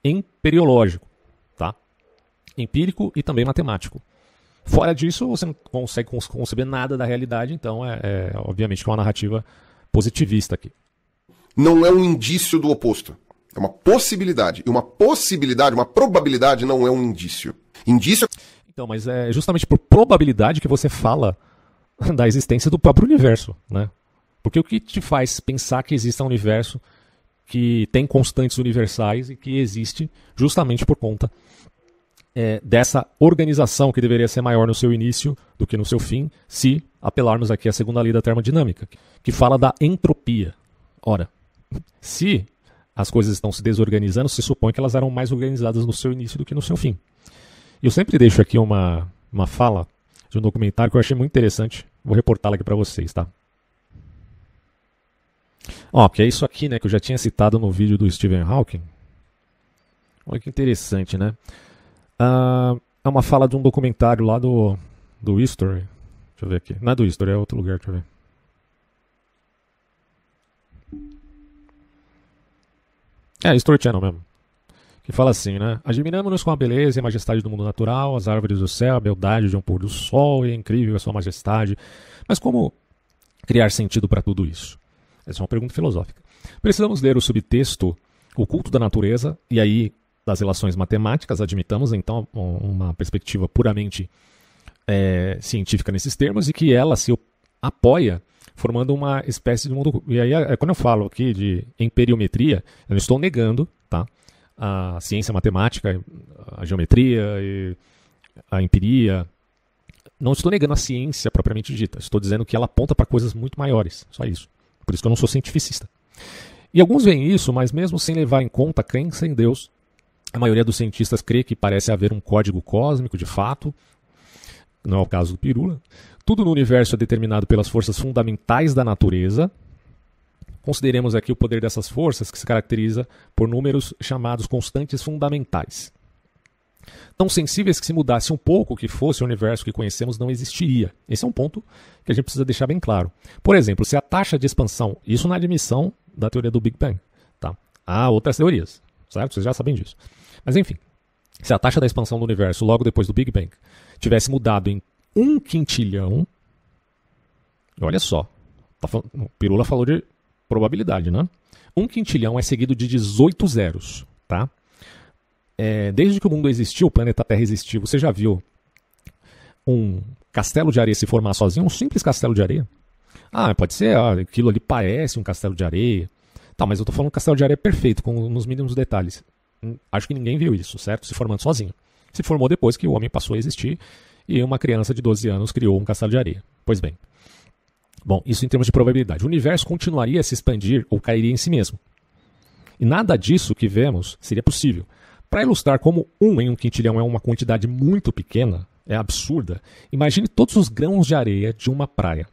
empiriológico, tá? Empírico e também matemático. Fora disso, você não consegue conceber nada da realidade, então é, é obviamente uma narrativa positivista aqui. Não é um indício do oposto, é uma possibilidade. E uma possibilidade, uma probabilidade não é um indício. Indício... Então, mas é justamente por probabilidade que você fala da existência do próprio universo, né? Porque o que te faz pensar que exista um universo que tem constantes universais e que existe justamente por conta é, dessa organização que deveria ser maior no seu início do que no seu fim, se apelarmos aqui à segunda lei da termodinâmica, que fala da entropia. Ora, se as coisas estão se desorganizando, se supõe que elas eram mais organizadas no seu início do que no seu fim. Eu sempre deixo aqui uma, uma fala de um documentário que eu achei muito interessante, vou reportá-la aqui para vocês, tá? Ó, que é isso aqui, né, que eu já tinha citado no vídeo do Stephen Hawking. Olha que interessante, né? Ah, é uma fala de um documentário lá do, do History. Deixa eu ver aqui. Não é do History, é outro lugar, deixa eu ver. É, History Channel mesmo. Que fala assim, né? Admiramos-nos com a beleza e a majestade do mundo natural, as árvores do céu, a beldade de um pôr do sol, e é incrível a sua majestade. Mas como criar sentido para tudo isso? Essa é uma pergunta filosófica. Precisamos ler o subtexto, o culto da natureza, e aí das relações matemáticas, admitamos então uma perspectiva puramente é, científica nesses termos, e que ela se apoia formando uma espécie de mundo... E aí, quando eu falo aqui de imperiometria, eu não estou negando, tá, a ciência matemática, a geometria, a empiria... Não estou negando a ciência propriamente dita, estou dizendo que ela aponta para coisas muito maiores, só isso. Por isso que eu não sou cientificista. E alguns veem isso, mas mesmo sem levar em conta a crença em Deus, a maioria dos cientistas crê que parece haver um código cósmico de fato, não é o caso do Pirulla. Tudo no universo é determinado pelas forças fundamentais da natureza. Consideremos aqui o poder dessas forças, que se caracteriza por números chamados constantes fundamentais. Tão sensíveis que se mudasse um pouco o que fosse o universo que conhecemos não existiria. Esse é um ponto que a gente precisa deixar bem claro. Por exemplo, se a taxa de expansão, isso na admissão da teoria do Big Bang, tá? Há outras teorias, certo? Vocês já sabem disso. Mas enfim, se a taxa da expansão do universo logo depois do Big Bang tivesse mudado em um quintilhão, olha só, o Pirulla falou de probabilidade, né? Um quintilhão é seguido de dezoito zeros, tá? É, desde que o mundo existiu, o planeta Terra existiu, você já viu um castelo de areia se formar sozinho? Um simples castelo de areia? Ah, pode ser, ó, aquilo ali parece um castelo de areia. Tá, mas eu tô falando um castelo de areia perfeito, com nos mínimos detalhes. Acho que ninguém viu isso, certo? Se formando sozinho. Se formou depois que o homem passou a existir e uma criança de doze anos criou um castelo de areia. Pois bem. Bom, isso em termos de probabilidade. O universo continuaria a se expandir ou cairia em si mesmo. E nada disso que vemos seria possível. Para ilustrar como um em um quintilhão é uma quantidade muito pequena, é absurda, imagine todos os grãos de areia de uma praia.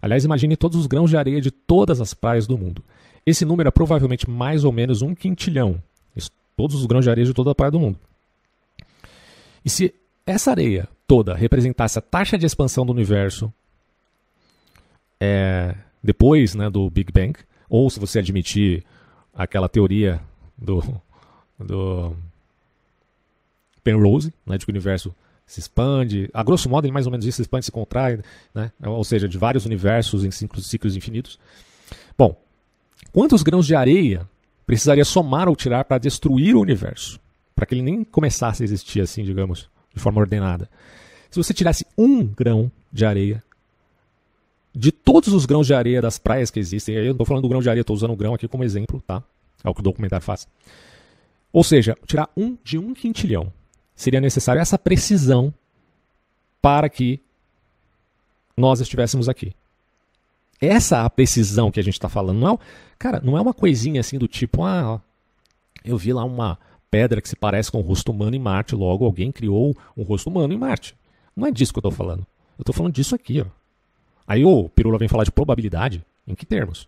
Aliás, imagine todos os grãos de areia de todas as praias do mundo. Esse número é provavelmente mais ou menos um quintilhão. Isso, todos os grãos de areia de toda a praia do mundo. E se essa areia toda representasse a taxa de expansão do universo é, depois, né, do Big Bang, ou se você admitir aquela teoria do... do Penrose, né, de que o universo se expande, a grosso modo ele mais ou menos isso, se expande, se contrai, né, ou seja, de vários universos em ciclos infinitos. Bom, quantos grãos de areia precisaria somar ou tirar para destruir o universo? Para que ele nem começasse a existir assim, digamos, de forma ordenada. Se você tirasse um grão de areia, de todos os grãos de areia das praias que existem, eu não estou falando do grão de areia, estou usando o grão aqui como exemplo, tá? É o que o documentário faz. Ou seja, tirar um de um quintilhão. Seria necessário essa precisão para que nós estivéssemos aqui. Essa a precisão que a gente está falando. Não é, cara, não é uma coisinha assim do tipo, ah, eu vi lá uma pedra que se parece com o rosto humano em Marte, logo alguém criou um rosto humano em Marte. Não é disso que eu estou falando. Eu estou falando disso aqui, ó. Aí o Pirulla vem falar de probabilidade, em que termos?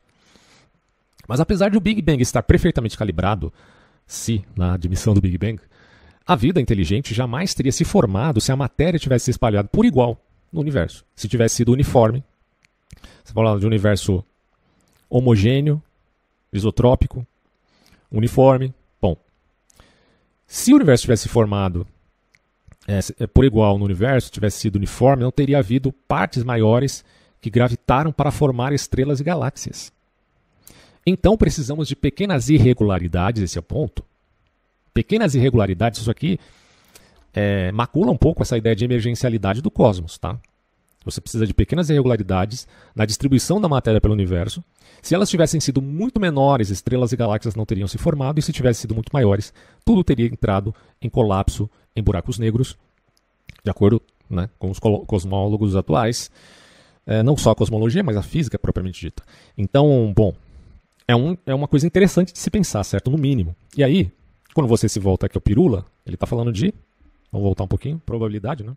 Mas apesar de o Big Bang estar perfeitamente calibrado, se na admissão do Big Bang, a vida inteligente jamais teria se formado se a matéria tivesse se espalhado por igual no universo. Se tivesse sido uniforme, você fala de um universo homogêneo, isotrópico, uniforme. Bom, se o universo tivesse se formado é, por igual no universo, tivesse sido uniforme, não teria havido partes maiores que gravitaram para formar estrelas e galáxias. Então precisamos de pequenas irregularidades, esse é o ponto. Pequenas irregularidades, isso aqui é, macula um pouco essa ideia de emergencialidade do cosmos, tá? Você precisa de pequenas irregularidades na distribuição da matéria pelo universo. Se elas tivessem sido muito menores, estrelas e galáxias não teriam se formado, e se tivessem sido muito maiores, tudo teria entrado em colapso em buracos negros, de acordo, né, com os cosmólogos atuais. É, não só a cosmologia, mas a física propriamente dita. Então, bom, é, um, é uma coisa interessante de se pensar, certo? No mínimo. E aí, quando você se volta aqui ao Pirulla, ele está falando de... Vamos voltar um pouquinho, probabilidade, né?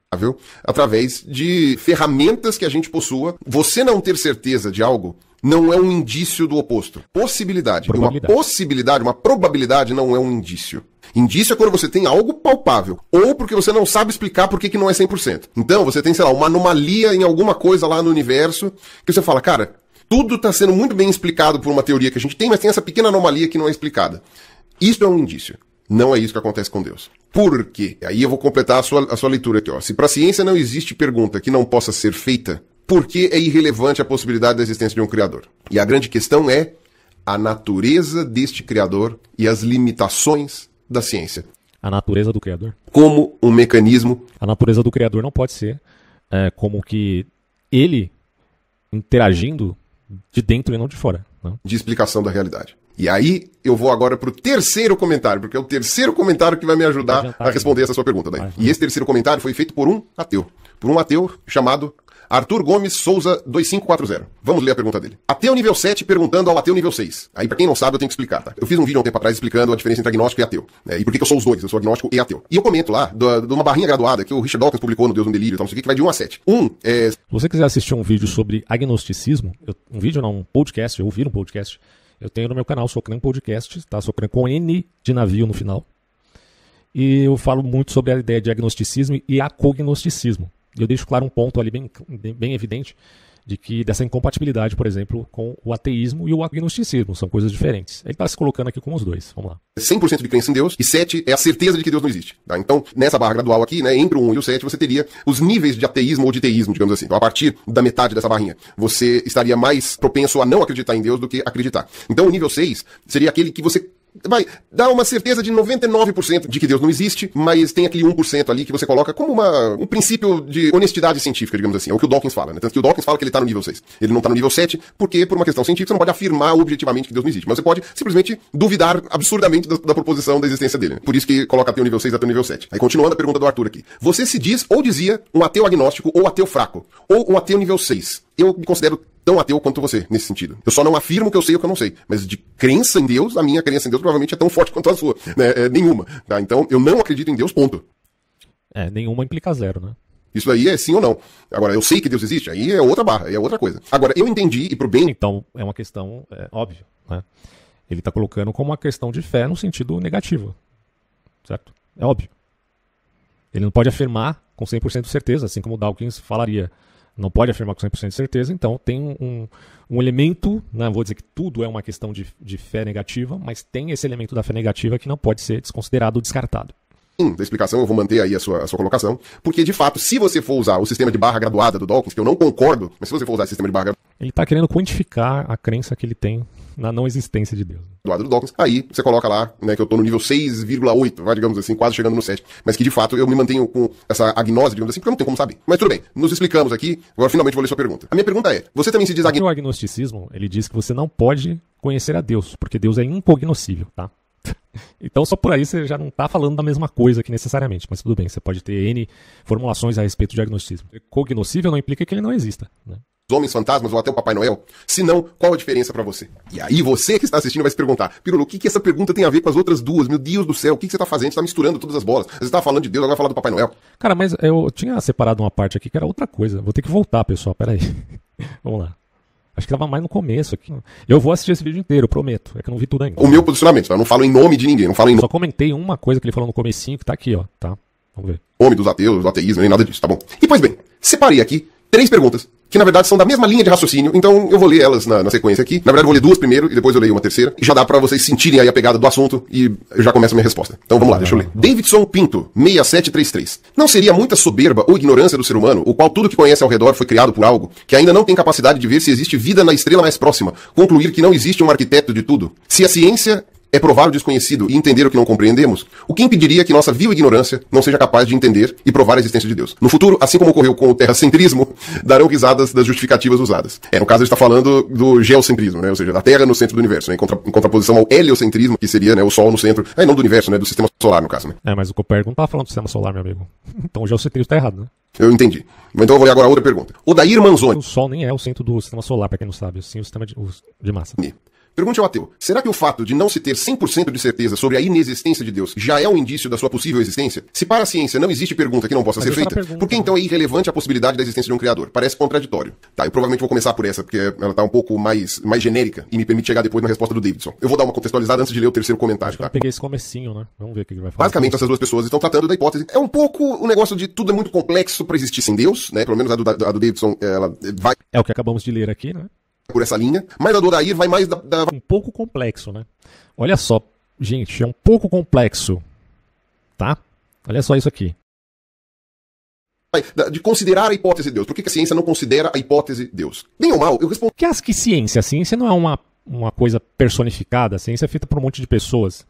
Através de ferramentas que a gente possua, você não ter certeza de algo não é um indício do oposto. Possibilidade. Uma possibilidade, uma probabilidade não é um indício. Indício é quando você tem algo palpável, ou porque você não sabe explicar por que que não é cem por cento. Então, você tem, sei lá, uma anomalia em alguma coisa lá no universo, que você fala, cara, tudo está sendo muito bem explicado por uma teoria que a gente tem, mas tem essa pequena anomalia que não é explicada. Isso é um indício. Não é isso que acontece com Deus. Por quê? Aí eu vou completar a sua, a sua leitura aqui, ó. Se para a ciência não existe pergunta que não possa ser feita, por que é irrelevante a possibilidade da existência de um Criador? E a grande questão é a natureza deste Criador e as limitações da ciência. A natureza do Criador? Como um mecanismo... A natureza do Criador não pode ser é, como que ele interagindo de dentro e não de fora. Não? De explicação da realidade. E aí eu vou agora para o terceiro comentário, porque é o terceiro comentário que vai me ajudar vai a responder essa sua pergunta. Daí. E esse terceiro comentário foi feito por um ateu. Por um ateu chamado Arthur Gomes Souza dois cinco quatro zero. Vamos ler a pergunta dele. Ateu nível sete perguntando ao ateu nível seis. Aí para quem não sabe eu tenho que explicar, tá? Eu fiz um vídeo há um tempo atrás explicando a diferença entre agnóstico e ateu. Né? E por que que eu sou os dois, eu sou agnóstico e ateu. E eu comento lá, de uma barrinha graduada que o Richard Dawkins publicou no Deus no Delírio, tal, não sei o que, que vai de um a sete. Um é... Se você quiser assistir um vídeo sobre agnosticismo, eu, um vídeo não, um podcast, eu ouvir um podcast... Eu tenho no meu canal Socran Podcast, tá? Socran com N de navio no final. E eu falo muito sobre a ideia de agnosticismo e acognosticismo. Eu deixo claro um ponto ali bem, bem evidente de que dessa incompatibilidade, por exemplo, com o ateísmo e o agnosticismo. São coisas diferentes. Ele está se colocando aqui com os dois. Vamos lá. cem por cento de crença em Deus e sete é a certeza de que Deus não existe. Tá? Então, nessa barra gradual aqui, né, entre o um e o sete, você teria os níveis de ateísmo ou de teísmo, digamos assim. Então, a partir da metade dessa barrinha, você estaria mais propenso a não acreditar em Deus do que acreditar. Então, o nível seis seria aquele que você... vai dar uma certeza de noventa e nove por cento de que Deus não existe, mas tem aquele um por cento ali que você coloca como uma, um princípio de honestidade científica, digamos assim. É o que o Dawkins fala, né? Tanto que o Dawkins fala que ele está no nível seis. Ele não está no nível sete, porque por uma questão científica você não pode afirmar objetivamente que Deus não existe, mas você pode simplesmente duvidar absurdamente da, da proposição da existência dele. Por isso que coloca até o nível seis até o nível sete. Aí continuando a pergunta do Arthur aqui. Você se diz ou dizia um ateu agnóstico ou ateu fraco, ou um ateu nível seis. Eu me considero tão ateu quanto você, nesse sentido. Eu só não afirmo que eu sei o que eu não sei. Mas de crença em Deus, a minha crença em Deus provavelmente é tão forte quanto a sua. Né? É, nenhuma. Tá? Então, eu não acredito em Deus, ponto. É, nenhuma implica zero, né? Isso aí é sim ou não. Agora, eu sei que Deus existe, aí é outra barra, aí é outra coisa. Agora, eu entendi, e pro bem... Então, é uma questão é, óbvia, né? Ele tá colocando como uma questão de fé no sentido negativo. Certo? É óbvio. Ele não pode afirmar com cem por cento de certeza, assim como Dawkins falaria. Não pode afirmar com cem por cento de certeza, então tem um, um elemento, não né? vou dizer que tudo é uma questão de, de fé negativa, mas tem esse elemento da fé negativa que não pode ser desconsiderado ou descartado. Sim, da explicação, eu vou manter aí a sua, a sua colocação, porque de fato, se você for usar o sistema de barra graduada do Dawkins, que eu não concordo, mas se você for usar o sistema de barra graduada... Ele está querendo quantificar a crença que ele tem na não existência de Deus. Do Dawkins, aí você coloca lá, né, que eu tô no nível seis vírgula oito, vai, digamos assim, quase chegando no sete, mas que de fato eu me mantenho com essa agnose, digamos assim, porque eu não tenho como saber. Mas tudo bem, nos explicamos aqui, agora finalmente vou ler sua pergunta. A minha pergunta é, você também se diz agn... O agnosticismo, ele diz que você não pode conhecer a Deus, porque Deus é incognoscível, tá? Então só por aí você já não está falando da mesma coisa aqui necessariamente, mas tudo bem, você pode ter N formulações a respeito do agnosticismo. Cognoscível não implica que ele não exista, né? Os homens fantasmas ou até o Papai Noel? Se não, qual a diferença para você? E aí você que está assistindo vai se perguntar, Pirulla, o que, que essa pergunta tem a ver com as outras duas? Meu Deus do céu, o que, que você está fazendo? Você está misturando todas as bolas. Você está falando de Deus, agora vai falar do Papai Noel. Cara, mas eu tinha separado uma parte aqui que era outra coisa. Vou ter que voltar, pessoal, peraí. Vamos lá. Acho que estava mais no começo aqui. Eu vou assistir esse vídeo inteiro, eu prometo. É que eu não vi tudo ainda. O meu posicionamento, tá? Eu não falo em nome de ninguém. Não falo em no... Só comentei uma coisa que ele falou no comecinho, que tá aqui, ó. Tá? Vamos ver. Homem dos ateus, do ateísmo, nem nada disso, tá bom. E pois bem, separei aqui três perguntas, que na verdade são da mesma linha de raciocínio, então eu vou ler elas na, na sequência aqui. Na verdade eu vou ler duas primeiro e depois eu leio uma terceira, e já dá pra vocês sentirem aí a pegada do assunto e eu já começo a minha resposta. Então vamos lá, deixa eu ler. Davidson Pinto, seis sete três três. Não seria muita soberba ou ignorância do ser humano, o qual tudo que conhece ao redor foi criado por algo, que ainda não tem capacidade de ver se existe vida na estrela mais próxima, concluir que não existe um arquiteto de tudo? Se a ciência é provar o desconhecido e entender o que não compreendemos, o que impediria que nossa vil ignorância não seja capaz de entender e provar a existência de Deus? No futuro, assim como ocorreu com o terracentrismo, darão risadas das justificativas usadas. É, no caso ele está falando do geocentrismo, né? Ou seja, da Terra no centro do universo, né? Em, contra, em contraposição ao heliocentrismo, que seria, né, o Sol no centro, aí não do universo, né? Do sistema solar, no caso, né? É, mas o Copérnico não estava falando do sistema solar, meu amigo. Então o geocentrismo está errado, né? Eu entendi. Então eu vou ler agora outra pergunta. O Dair Manzoni. O Sol nem é o centro do sistema solar, para quem não sabe, sim o sistema de, o, de massa. E... Pergunte ao ateu, será que o fato de não se ter cem por cento de certeza sobre a inexistência de Deus já é um indício da sua possível existência? Se para a ciência não existe pergunta que não possa Mas ser feita, pergunta, por que então é irrelevante a possibilidade da existência de um criador? Parece contraditório. Tá, eu provavelmente vou começar por essa, porque ela tá um pouco mais, mais genérica e me permite chegar depois na resposta do Davidson. Eu vou dar uma contextualizada antes de ler o terceiro comentário, tá? Eu peguei esse comecinho, né? Vamos ver o que ele vai falar. Basicamente, essas duas pessoas estão tratando da hipótese. É um pouco o um negócio de tudo é muito complexo para existir sem Deus, né? Pelo menos a do, a do Davidson, ela vai... É o que acabamos de ler aqui, né? Por essa linha, mas a do Odair vai mais da, da... Um pouco complexo, né? Olha só, gente, é um pouco complexo, tá? Olha só isso aqui. De considerar a hipótese de Deus. Por que a ciência não considera a hipótese de Deus? Bem ou mal, eu respondo... Que as que ciência? A ciência não é uma, uma coisa personificada, a ciência é feita por um monte de pessoas.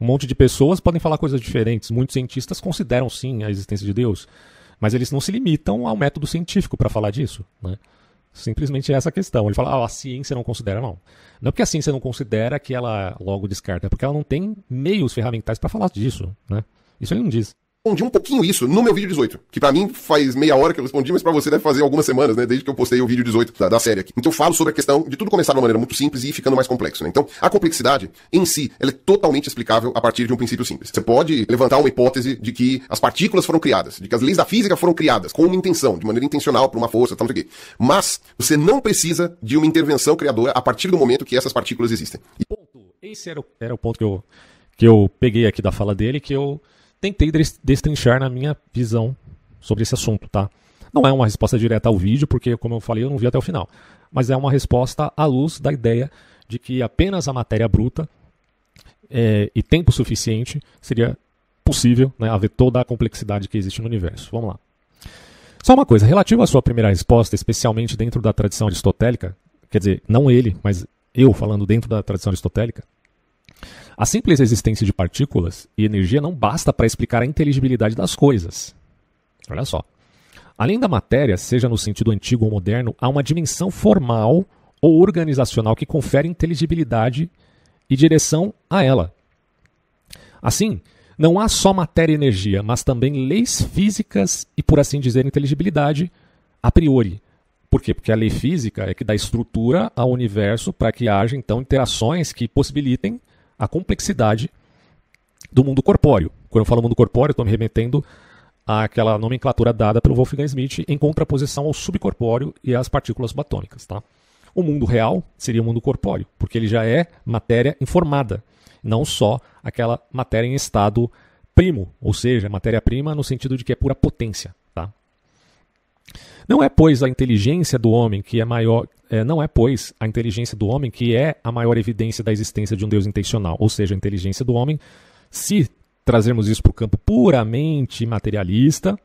Um monte de pessoas podem falar coisas diferentes. Muitos cientistas consideram, sim, a existência de Deus, mas eles não se limitam ao método científico para falar disso, né? Simplesmente é essa a questão. Ele fala, ah, a ciência não considera, não. Não é porque a ciência não considera que ela logo descarta, é porque ela não tem meios ferramentais para falar disso, né? Isso ele não diz. Respondi um pouquinho isso no meu vídeo dezoito, que pra mim faz meia hora que eu respondi, mas pra você deve fazer algumas semanas, né, desde que eu postei o vídeo dezoito da, da série aqui. Então eu falo sobre a questão de tudo começar de uma maneira muito simples e ir ficando mais complexo, né? Então a complexidade em si, ela é totalmente explicável a partir de um princípio simples. Você pode levantar uma hipótese de que as partículas foram criadas, de que as leis da física foram criadas com uma intenção, de maneira intencional, por uma força, tal, não sei o quê. Mas você não precisa de uma intervenção criadora a partir do momento que essas partículas existem. E... Ponto. Esse era o, era o ponto que eu, que eu peguei aqui da fala dele, que eu... tentei destrinchar na minha visão sobre esse assunto, tá? Não é uma resposta direta ao vídeo, porque, como eu falei, eu não vi até o final. Mas é uma resposta à luz da ideia de que apenas a matéria bruta é, e tempo suficiente seria possível, né, haver toda a complexidade que existe no universo. Vamos lá. Só uma coisa, relativo à sua primeira resposta, especialmente dentro da tradição aristotélica, quer dizer, não ele, mas eu falando dentro da tradição aristotélica, a simples existência de partículas e energia não basta para explicar a inteligibilidade das coisas. Olha só. Além da matéria, seja no sentido antigo ou moderno, há uma dimensão formal ou organizacional que confere inteligibilidade e direção a ela. Assim, não há só matéria e energia, mas também leis físicas e, por assim dizer, inteligibilidade a priori. Por quê? Porque a lei física é que dá estrutura ao universo para que haja, então, interações que possibilitem a complexidade do mundo corpóreo. Quando eu falo mundo corpóreo, estou me remetendo àquela nomenclatura dada pelo Wolfgang Smith em contraposição ao subcorpóreo e às partículas subatômicas, tá? O mundo real seria o mundo corpóreo, porque ele já é matéria informada, não só aquela matéria em estado primo, ou seja, matéria-prima no sentido de que é pura potência, tá? Não é, pois, a inteligência do homem que é maior... É, não é, pois, a inteligência do homem que é a maior evidência da existência de um Deus intencional, ou seja, a inteligência do homem, se trazermos isso para o campo puramente materialista,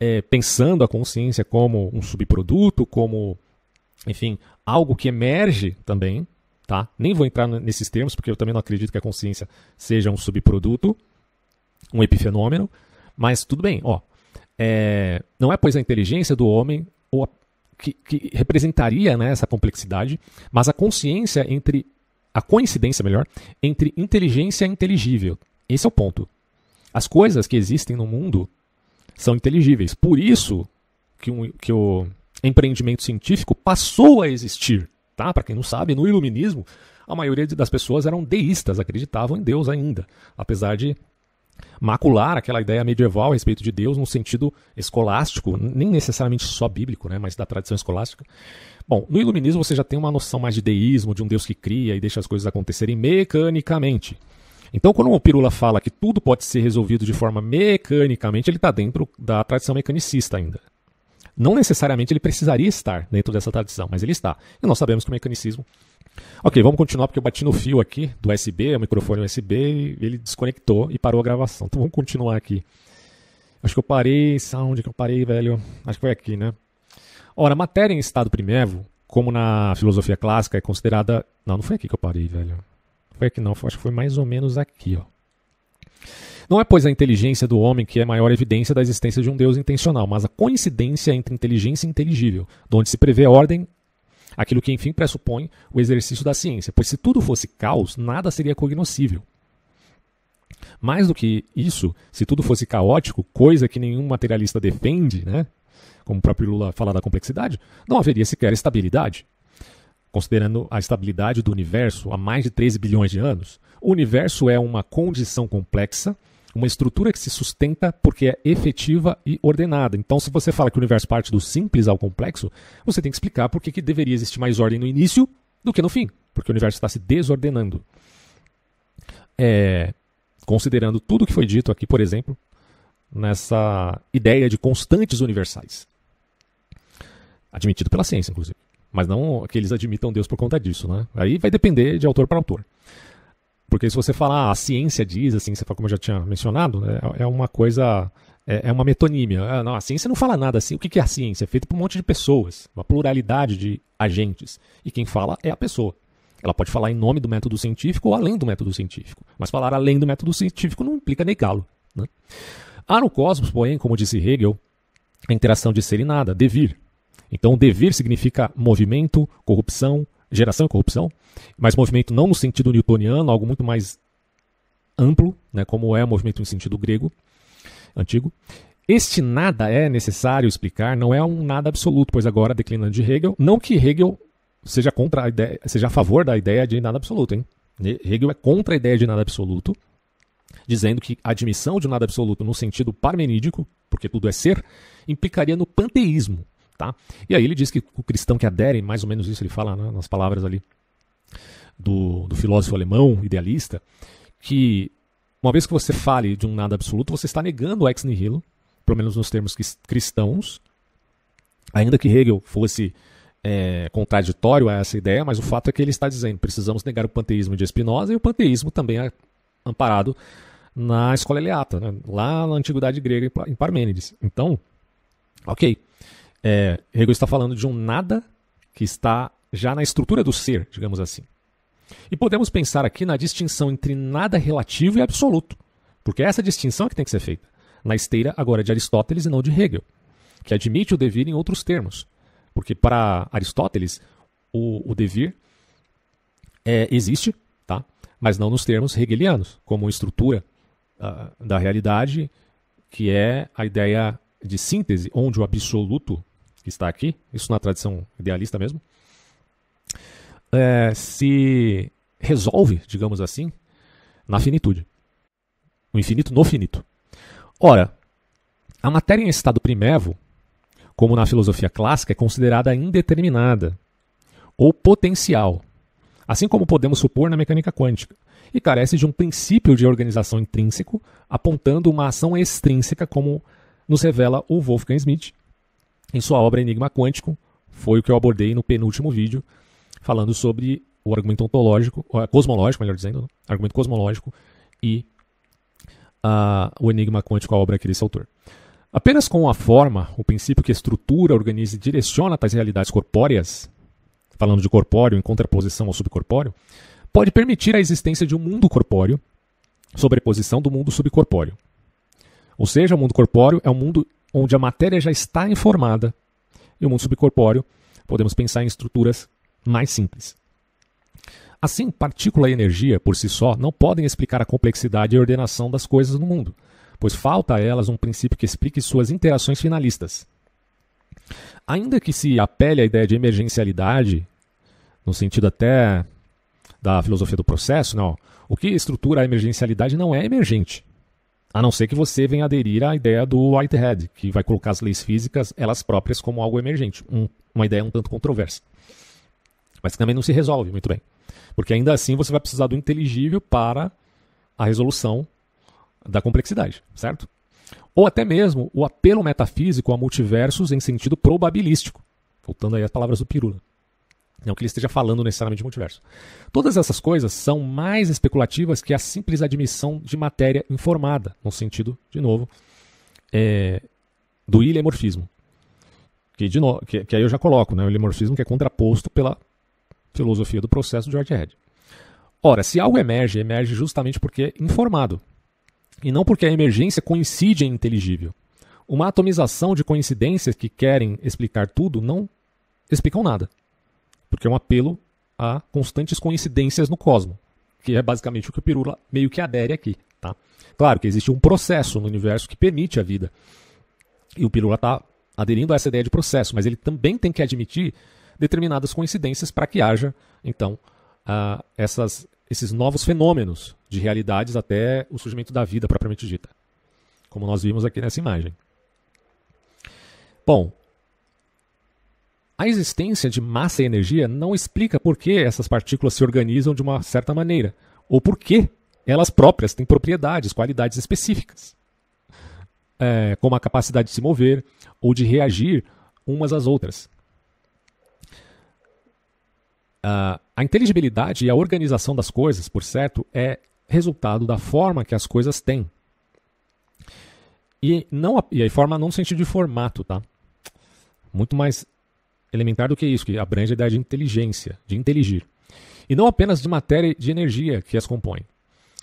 é, pensando a consciência como um subproduto, como, enfim, algo que emerge também, tá? Nem vou entrar nesses termos, porque eu também não acredito que a consciência seja um subproduto, um epifenômeno, mas tudo bem, ó, é, não é, pois, a inteligência do homem ou a Que, que representaria, né, essa complexidade, mas a consciência entre a coincidência, melhor, entre inteligência e inteligível. Esse é o ponto. As coisas que existem no mundo são inteligíveis. Por isso que, um, que o empreendimento científico passou a existir. Tá? Para quem não sabe, no iluminismo, a maioria das pessoas eram deístas, acreditavam em Deus ainda, apesar de macular aquela ideia medieval a respeito de Deus no sentido escolástico, nem necessariamente só bíblico, né, mas da tradição escolástica. Bom, no iluminismo você já tem uma noção mais de deísmo, de um Deus que cria e deixa as coisas acontecerem mecanicamente. Então, quando o Pirulla fala que tudo pode ser resolvido de forma mecanicamente, ele está dentro da tradição mecanicista ainda. Não necessariamente ele precisaria estar dentro dessa tradição, mas ele está. E nós sabemos que o mecanicismo... Ok, vamos continuar porque eu bati no fio aqui do U S B, o microfone U S B, ele desconectou e parou a gravação. Então vamos continuar aqui. Acho que eu parei, onde que eu parei, velho? Acho que foi aqui, né? Ora, matéria em estado primevo, como na filosofia clássica, é considerada... Não, não foi aqui que eu parei, velho. Foi aqui não, acho que foi mais ou menos aqui, ó. Não é, pois, a inteligência do homem que é a maior evidência da existência de um Deus intencional, mas a coincidência entre inteligência e inteligível, de onde se prevê a ordem, aquilo que, enfim, pressupõe o exercício da ciência. Pois se tudo fosse caos, nada seria cognoscível. Mais do que isso, se tudo fosse caótico, coisa que nenhum materialista defende, né? Como o próprio Lula fala da complexidade, não haveria sequer estabilidade. Considerando a estabilidade do universo há mais de treze bilhões de anos, o universo é uma condição complexa, uma estrutura que se sustenta porque é efetiva e ordenada. Então, se você fala que o universo parte do simples ao complexo, você tem que explicar por que deveria existir mais ordem no início do que no fim, porque o universo está se desordenando. É, considerando tudo o que foi dito aqui, por exemplo, nessa ideia de constantes universais, admitido pela ciência, inclusive. Mas não que eles admitam Deus por conta disso, né? Aí vai depender de autor para autor. Porque se você falar, ah, a ciência diz, a ciência, como eu já tinha mencionado, é uma coisa, é uma metonímia. Não, a ciência não fala nada assim. O que é a ciência? É feita por um monte de pessoas, uma pluralidade de agentes. E quem fala é a pessoa. Ela pode falar em nome do método científico ou além do método científico. Mas falar além do método científico não implica negá-lo, né? Há no cosmos, porém, como disse Hegel, a interação de ser e nada, devir. Então, devir significa movimento, corrupção, geração e corrupção, mas movimento não no sentido newtoniano, algo muito mais amplo, né, como é o movimento no sentido grego antigo. Este nada é necessário explicar, não é um nada absoluto, pois agora, declinando de Hegel, não que Hegel seja, contra a, ideia, seja a favor da ideia de nada absoluto, hein? Hegel é contra a ideia de nada absoluto, dizendo que a admissão de um nada absoluto no sentido parmenídico, porque tudo é ser, implicaria no panteísmo. Tá? E aí ele diz que o cristão que adere, mais ou menos isso ele fala, né, nas palavras ali do, do filósofo alemão, idealista, que uma vez que você fale de um nada absoluto, você está negando o ex nihilo, pelo menos nos termos cristãos, ainda que Hegel fosse é, contraditório a essa ideia, mas o fato é que ele está dizendo, precisamos negar o panteísmo de Spinoza, e o panteísmo também é amparado na escola eleata, né, lá na antiguidade grega em Parmênides. Então, ok. É, Hegel está falando de um nada que está já na estrutura do ser, digamos assim. E podemos pensar aqui na distinção entre nada relativo e absoluto, porque é essa distinção que tem que ser feita, na esteira agora de Aristóteles e não de Hegel, que admite o devir em outros termos, porque para Aristóteles o, o devir é, existe, tá? Mas não nos termos hegelianos, como estrutura uh, da realidade, que é a ideia de síntese, onde o absoluto que está aqui, isso na tradição idealista mesmo, é, se resolve, digamos assim, na finitude. O infinito no finito. Ora, a matéria em estado primevo, como na filosofia clássica, é considerada indeterminada ou potencial, assim como podemos supor na mecânica quântica, e carece de um princípio de organização intrínseco, apontando uma ação extrínseca, como nos revela o Wolfgang Smith em sua obra Enigma Quântico. Foi o que eu abordei no penúltimo vídeo, falando sobre o argumento ontológico, cosmológico, melhor dizendo, argumento cosmológico e uh, o Enigma Quântico, a obra que desse autor. Apenas com a forma, o princípio que estrutura, organiza e direciona tais realidades corpóreas, falando de corpóreo em contraposição ao subcorpóreo, pode permitir a existência de um mundo corpóreo, sobreposição do mundo subcorpóreo. Ou seja, o mundo corpóreo é um mundo onde a matéria já está informada. E o mundo subcorpóreo, podemos pensar em estruturas mais simples. Assim, partícula e energia, por si só, não podem explicar a complexidade e ordenação das coisas no mundo, pois falta a elas um princípio que explique suas interações finalistas. Ainda que se apele à ideia de emergencialidade, no sentido até da filosofia do processo, não, o que estrutura a emergencialidade não é emergente, a não ser que você venha aderir à ideia do Whitehead, que vai colocar as leis físicas, elas próprias, como algo emergente, um, uma ideia um tanto controversa. Mas que também não se resolve muito bem, porque ainda assim você vai precisar do inteligível para a resolução da complexidade, certo? Ou até mesmo o apelo metafísico a multiversos em sentido probabilístico, voltando aí às palavras do Pirulla. Não que ele esteja falando necessariamente de multiverso. Todas essas coisas são mais especulativas que a simples admissão de matéria informada, no sentido, de novo, é, do ilemorfismo, que, de no, que, que aí eu já coloco, né, o ilemorfismo que é contraposto pela filosofia do processo de Whitehead. Ora, se algo emerge, emerge justamente porque é informado, e não porque a emergência coincide em inteligível. Uma atomização de coincidências que querem explicar tudo não explicam nada, porque é um apelo a constantes coincidências no cosmos, que é basicamente o que o Pirulla meio que adere aqui. Tá? Claro que existe um processo no universo que permite a vida, e o Pirulla está aderindo a essa ideia de processo, mas ele também tem que admitir determinadas coincidências para que haja, então, uh, essas... esses novos fenômenos de realidades até o surgimento da vida propriamente dita, como nós vimos aqui nessa imagem. Bom, a existência de massa e energia não explica por que essas partículas se organizam de uma certa maneira, ou por que elas próprias têm propriedades, qualidades específicas, é, como a capacidade de se mover ou de reagir umas às outras. Uh, a inteligibilidade e a organização das coisas, por certo, é resultado da forma que as coisas têm. E, não a, e a forma não no sentido de formato, tá? Muito mais elementar do que isso, que abrange a ideia de inteligência, de inteligir. E não apenas de matéria e de energia que as compõem.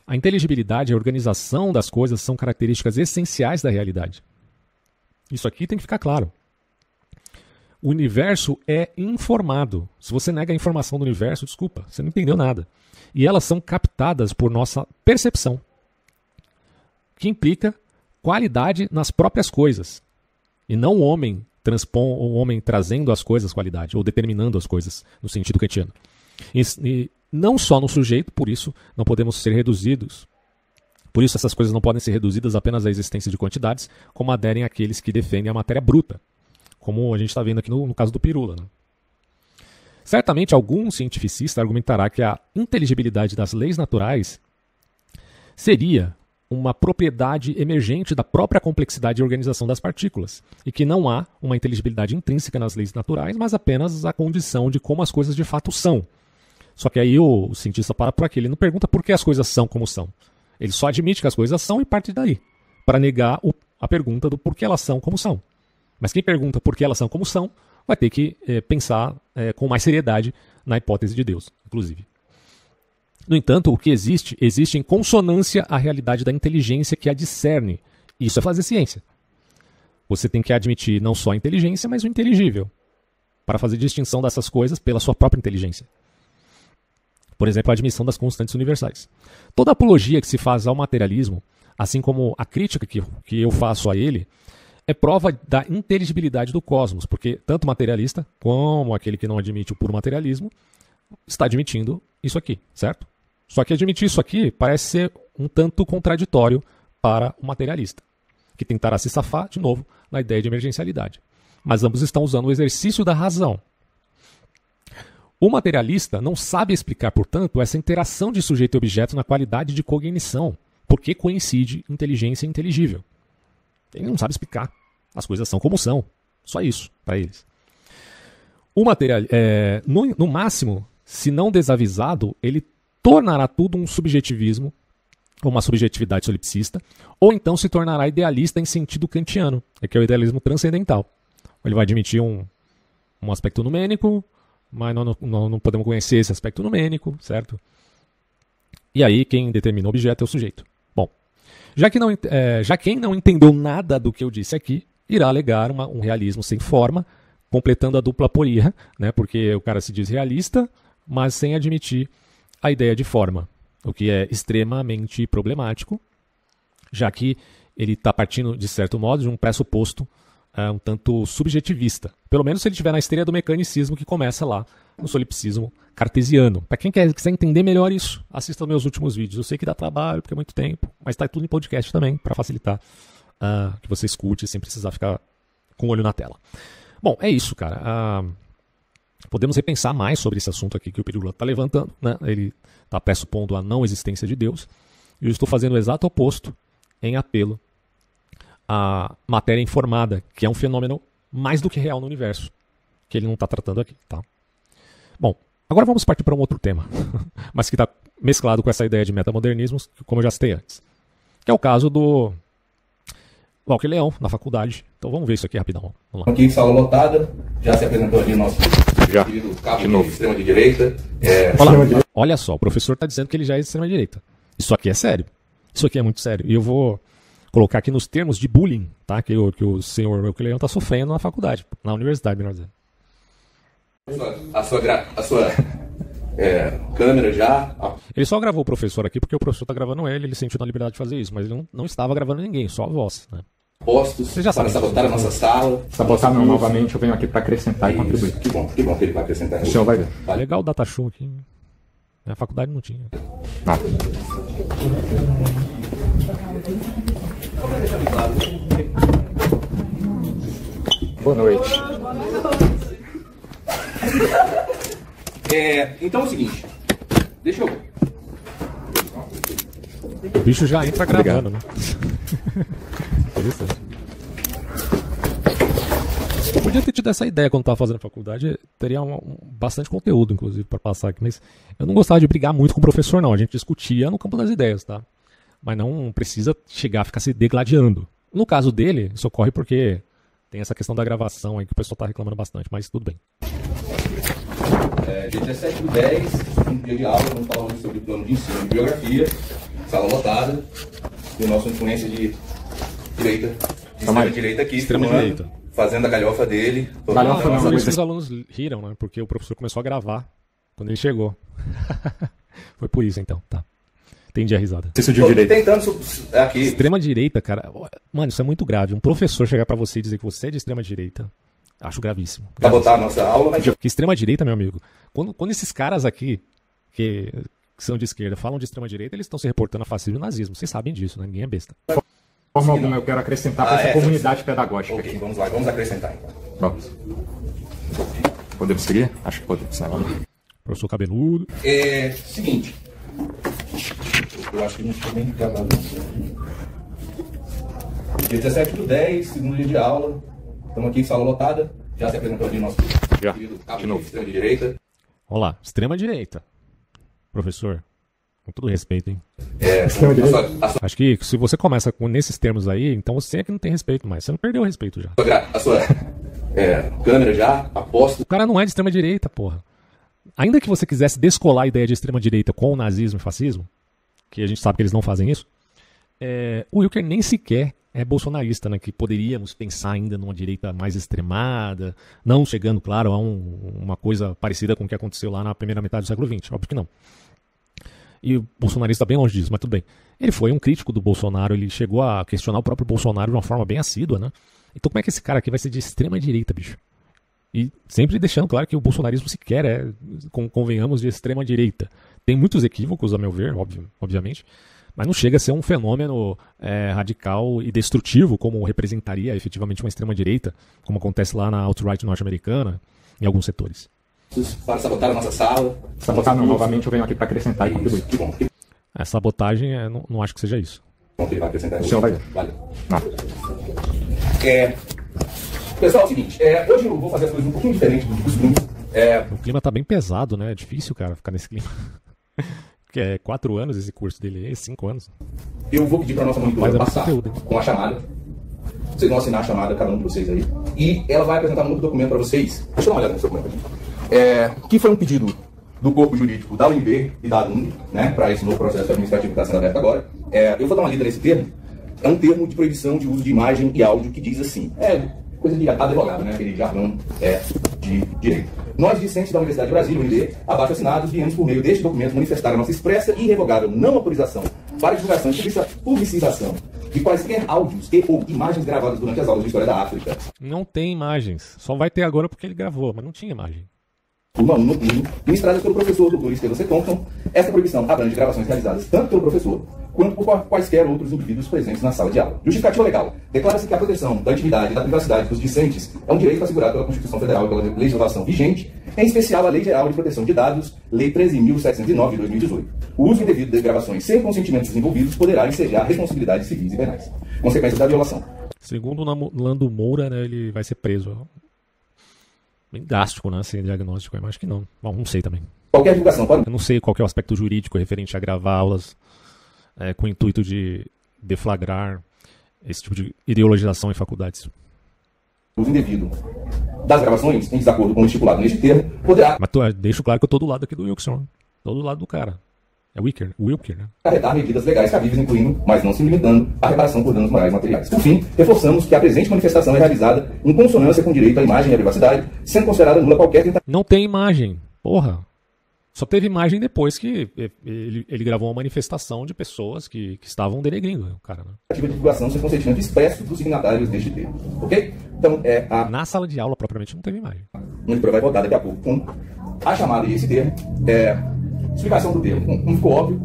A inteligibilidade e a organização das coisas são características essenciais da realidade. Isso aqui tem que ficar claro. O universo é informado. Se você nega a informação do universo, desculpa, você não entendeu nada. E elas são captadas por nossa percepção, que implica qualidade nas próprias coisas. E não o homem transpon, o homem trazendo as coisas qualidade, ou determinando as coisas, no sentido kantiano. E, e não só no sujeito, por isso não podemos ser reduzidos. Por isso essas coisas não podem ser reduzidas apenas à existência de quantidades, como aderem àqueles que defendem a matéria bruta, como a gente está vendo aqui no, no caso do Pirulla. Né? Certamente algum cientificista argumentará que a inteligibilidade das leis naturais seria uma propriedade emergente da própria complexidade e organização das partículas, e que não há uma inteligibilidade intrínseca nas leis naturais, mas apenas a condição de como as coisas de fato são. Só que aí o, o cientista para por aqui, ele não pergunta por que as coisas são como são. Ele só admite que as coisas são e parte daí, para negar o, a pergunta do porquê elas são como são. Mas quem pergunta por que elas são como são, vai ter que é, pensar é, com mais seriedade na hipótese de Deus, inclusive. No entanto, o que existe, existe em consonância à realidade da inteligência que a discerne. Isso é fazer ciência. Você tem que admitir não só a inteligência, mas o inteligível, para fazer distinção dessas coisas pela sua própria inteligência. Por exemplo, a admissão das constantes universais. Toda apologia que se faz ao materialismo, assim como a crítica que, que eu faço a ele, é prova da inteligibilidade do cosmos, porque tanto o materialista como aquele que não admite o puro materialismo está admitindo isso aqui, certo? Só que admitir isso aqui parece ser um tanto contraditório para o materialista, que tentará se safar, de novo, na ideia de emergencialidade. Mas ambos estão usando o exercício da razão. O materialista não sabe explicar, portanto, essa interação de sujeito e objeto na qualidade de cognição, porque coincide inteligência e inteligível. Ele não sabe explicar. As coisas são como são. Só isso para eles. O material, é, no, no máximo, se não desavisado, ele tornará tudo um subjetivismo, ou uma subjetividade solipsista, ou então se tornará idealista em sentido kantiano, que é o idealismo transcendental. Ele vai admitir um, um aspecto numérico, mas nós não, não podemos conhecer esse aspecto numérico, certo? E aí quem determina o objeto é o sujeito. Já que não, é, já quem não entendeu nada do que eu disse aqui, irá alegar uma, um realismo sem forma, completando a dupla aporia, né? Porque o cara se diz realista, mas sem admitir a ideia de forma, o que é extremamente problemático, já que ele está partindo, de certo modo, de um pressuposto uh, um tanto subjetivista. Pelo menos se ele estiver na esteira do mecanicismo, que começa lá no solipsismo cartesiano. Para quem quer, quiser entender melhor isso, assista aos meus últimos vídeos. Eu sei que dá trabalho, porque é muito tempo, mas está tudo em podcast também, para facilitar uh, que você escute sem precisar ficar com o olho na tela. Bom, é isso, cara. Uh, podemos repensar mais sobre esse assunto aqui que o Pirulla está levantando, né? Ele está pressupondo a não existência de Deus. E eu estou fazendo o exato oposto em apelo a matéria informada, que é um fenômeno mais do que real no universo, que ele não está tratando aqui, tá? Bom, agora vamos partir para um outro tema, mas que está mesclado com essa ideia de metamodernismo, como eu já citei antes, que é o caso do Wilker Leão, na faculdade. Então vamos ver isso aqui rapidão. Vamos lá. Aqui em sala lotada, já se apresentou ali o nosso já. Querido cabo de, novo. de extrema de direita. É... Olha, olha só, o professor está dizendo que ele já é de extrema direita. Isso aqui é sério, isso aqui é muito sério, e eu vou colocar aqui nos termos de bullying, tá? Que o, que o senhor Wilker Leão está sofrendo na faculdade, na universidade, melhor dizendo. A sua, gra... a sua é, câmera já... Ele só gravou o professor aqui porque o professor está gravando ele, ele sentiu a liberdade de fazer isso, mas ele não, não estava gravando ninguém, só a voz, né? Postos já para sabotar a nossa sala. Sabotar não, novamente eu venho aqui para acrescentar isso. E contribuir. Que bom, que bom que ele vai acrescentar. O senhor vai ver. Tá legal o data show aqui. Na faculdade não tinha. Nada. Boa noite. É, então é o seguinte. Deixa eu. O bicho já entra gravando, né? Eu podia ter tido essa ideia quando estava fazendo a faculdade. Teria um, um, bastante conteúdo, inclusive, para passar aqui. Mas eu não gostava de brigar muito com o professor, não. A gente discutia no campo das ideias, tá? Mas não precisa chegar a ficar se degladiando. No caso dele, isso ocorre porque tem essa questão da gravação aí que o pessoal está reclamando bastante, mas tudo bem. É, dia dezessete do dez, um dia de aula, vamos falar sobre o plano de ensino de biografia, sala lotada, e o nosso influência de direita, de extrema-direita aqui, extrema-direita, fazendo a galhofa dele. Galhofa não, não, os alunos riram, né? Porque o professor começou a gravar quando ele chegou. Foi por isso, então, tá. Entendi a risada. Você subiu direito. Tentando aqui. Extrema direita, cara. Mano, isso é muito grave. Um professor chegar pra você e dizer que você é de extrema direita, acho gravíssimo. Pra botar a nossa aula, mas... Que extrema direita, meu amigo. Quando, quando esses caras aqui, que, que são de esquerda, falam de extrema direita, eles estão se reportando a fascismo e nazismo. Vocês sabem disso, né? Ninguém é besta. De forma alguma, eu quero acrescentar ah, pra essa é, comunidade é, pedagógica okay, aqui. Vamos lá, vamos acrescentar então. Vamos. Podemos seguir? Acho que podemos. Professor cabeludo. É, seguinte. Eu acho que a gente também tem que acabar. Dia dezessete do dez, segundo dia de aula. Estamos aqui em sala lotada. Já se apresentou ali o nosso já. Querido cabo de extrema-direita. Olá, extrema-direita. Professor, com todo respeito, hein? É, a sua... Acho que se você começa com nesses termos aí, então você é que não tem respeito mais. Você não perdeu o respeito já. A sua é, câmera já, aposto. O cara não é de extrema-direita, porra. Ainda que você quisesse descolar a ideia de extrema-direita com o nazismo e fascismo, que a gente sabe que eles não fazem isso, é, o Wilker nem sequer é bolsonarista, né, que poderíamos pensar ainda numa direita mais extremada, não chegando, claro, a um, uma coisa parecida com o que aconteceu lá na primeira metade do século vinte, óbvio que não. E o bolsonarista está bem longe disso, mas tudo bem. Ele foi um crítico do Bolsonaro, ele chegou a questionar o próprio Bolsonaro de uma forma bem assídua, né? Então como é que esse cara aqui vai ser de extrema-direita, bicho? E sempre deixando claro que o bolsonarismo sequer é, convenhamos, de extrema-direita. Tem muitos equívocos, a meu ver, óbvio, obviamente, mas não chega a ser um fenômeno é, radical e destrutivo, como representaria efetivamente uma extrema-direita, como acontece lá na alt-right norte-americana, em alguns setores. Para sabotar a nossa sala. Sabotar não, novamente eu venho aqui para acrescentar e contribuir. Que bom. É, sabotagem, é, não, não acho que seja isso. Bom, ele vai acrescentar. O senhor vai ver. Valeu. É... Pessoal, é o seguinte, é, hoje eu vou fazer as coisas um pouquinho diferente do costume. É... O clima tá bem pesado, né? É difícil, cara, ficar nesse clima. Porque é quatro anos esse curso dele, é cinco anos. Eu vou pedir pra nossa monitora passar com a chamada. Vocês vão assinar a chamada, cada um de vocês aí. E ela vai apresentar um outro documento pra vocês. Deixa eu dar uma olhada nesse documento aqui. É, que foi um pedido do corpo jurídico da U N B e da U N B, né? Pra esse novo processo administrativo que está sendo aberto agora. É, eu vou dar uma lida nesse termo. É um termo de proibição de uso de imagem e áudio que diz assim... É, coisa de advogado, né? Aquele jargão é de direito. Nós, discentes da Universidade de Brasília, U N B, abaixo assinados, viemos por meio deste documento manifestar a nossa expressa e irrevogável não autorização para divulgação e publicização de quaisquer áudios e ou imagens gravadas durante as aulas de História da África. Não tem imagens. Só vai ter agora porque ele gravou, mas não tinha imagem. Uma aluna ministrada pelo professor doutor Estevão C. Thompson, essa proibição abrange gravações realizadas tanto pelo professor quanto por quaisquer outros indivíduos presentes na sala de aula. Justificativa legal. Declara-se que a proteção da intimidade e da privacidade dos discentes é um direito assegurado pela Constituição Federal e pela legislação vigente, em especial a Lei Geral de Proteção de Dados, Lei treze mil setecentos e nove, de dois mil e dezoito. O uso indevido de gravações sem consentimento dos envolvidos poderá ensejar responsabilidades civis e penais. Consequências da violação. Segundo o Lando Moura, né, ele vai ser preso. Bem drástico, né, esse diagnóstico. Eu acho que não. Bom, não sei também. Qualquer divulgação para... Eu não sei qual que é o aspecto jurídico referente a gravar aulas é, com o intuito de deflagrar esse tipo de ideologização em faculdades. O indevido das gravações, em desacordo com o estipulado neste termo, poderá... Mas tu, deixo claro que eu tô do lado aqui do Wilson. Tô do lado do cara. É Wilker, Wilker, né? Acarretar medidas legais cabíveis, incluindo, mas não se limitando, a reparação por danos morais e materiais. Por fim, reforçamos que a presente manifestação é realizada em consonância com o direito à imagem e à privacidade, sendo considerada nula qualquer tentativa... Não tem imagem, porra. Só teve imagem depois que ele, ele gravou uma manifestação de pessoas que, que estavam denegrindo o cara, né? Ativa de divulgação sem consentimento expresso dos signatários deste termo, ok? Então, é a... Na sala de aula, propriamente, não teve imagem. Muito provável vai votar daqui a pouco com a chamada desse termo, é... Explicação do termo. Como ficou óbvio,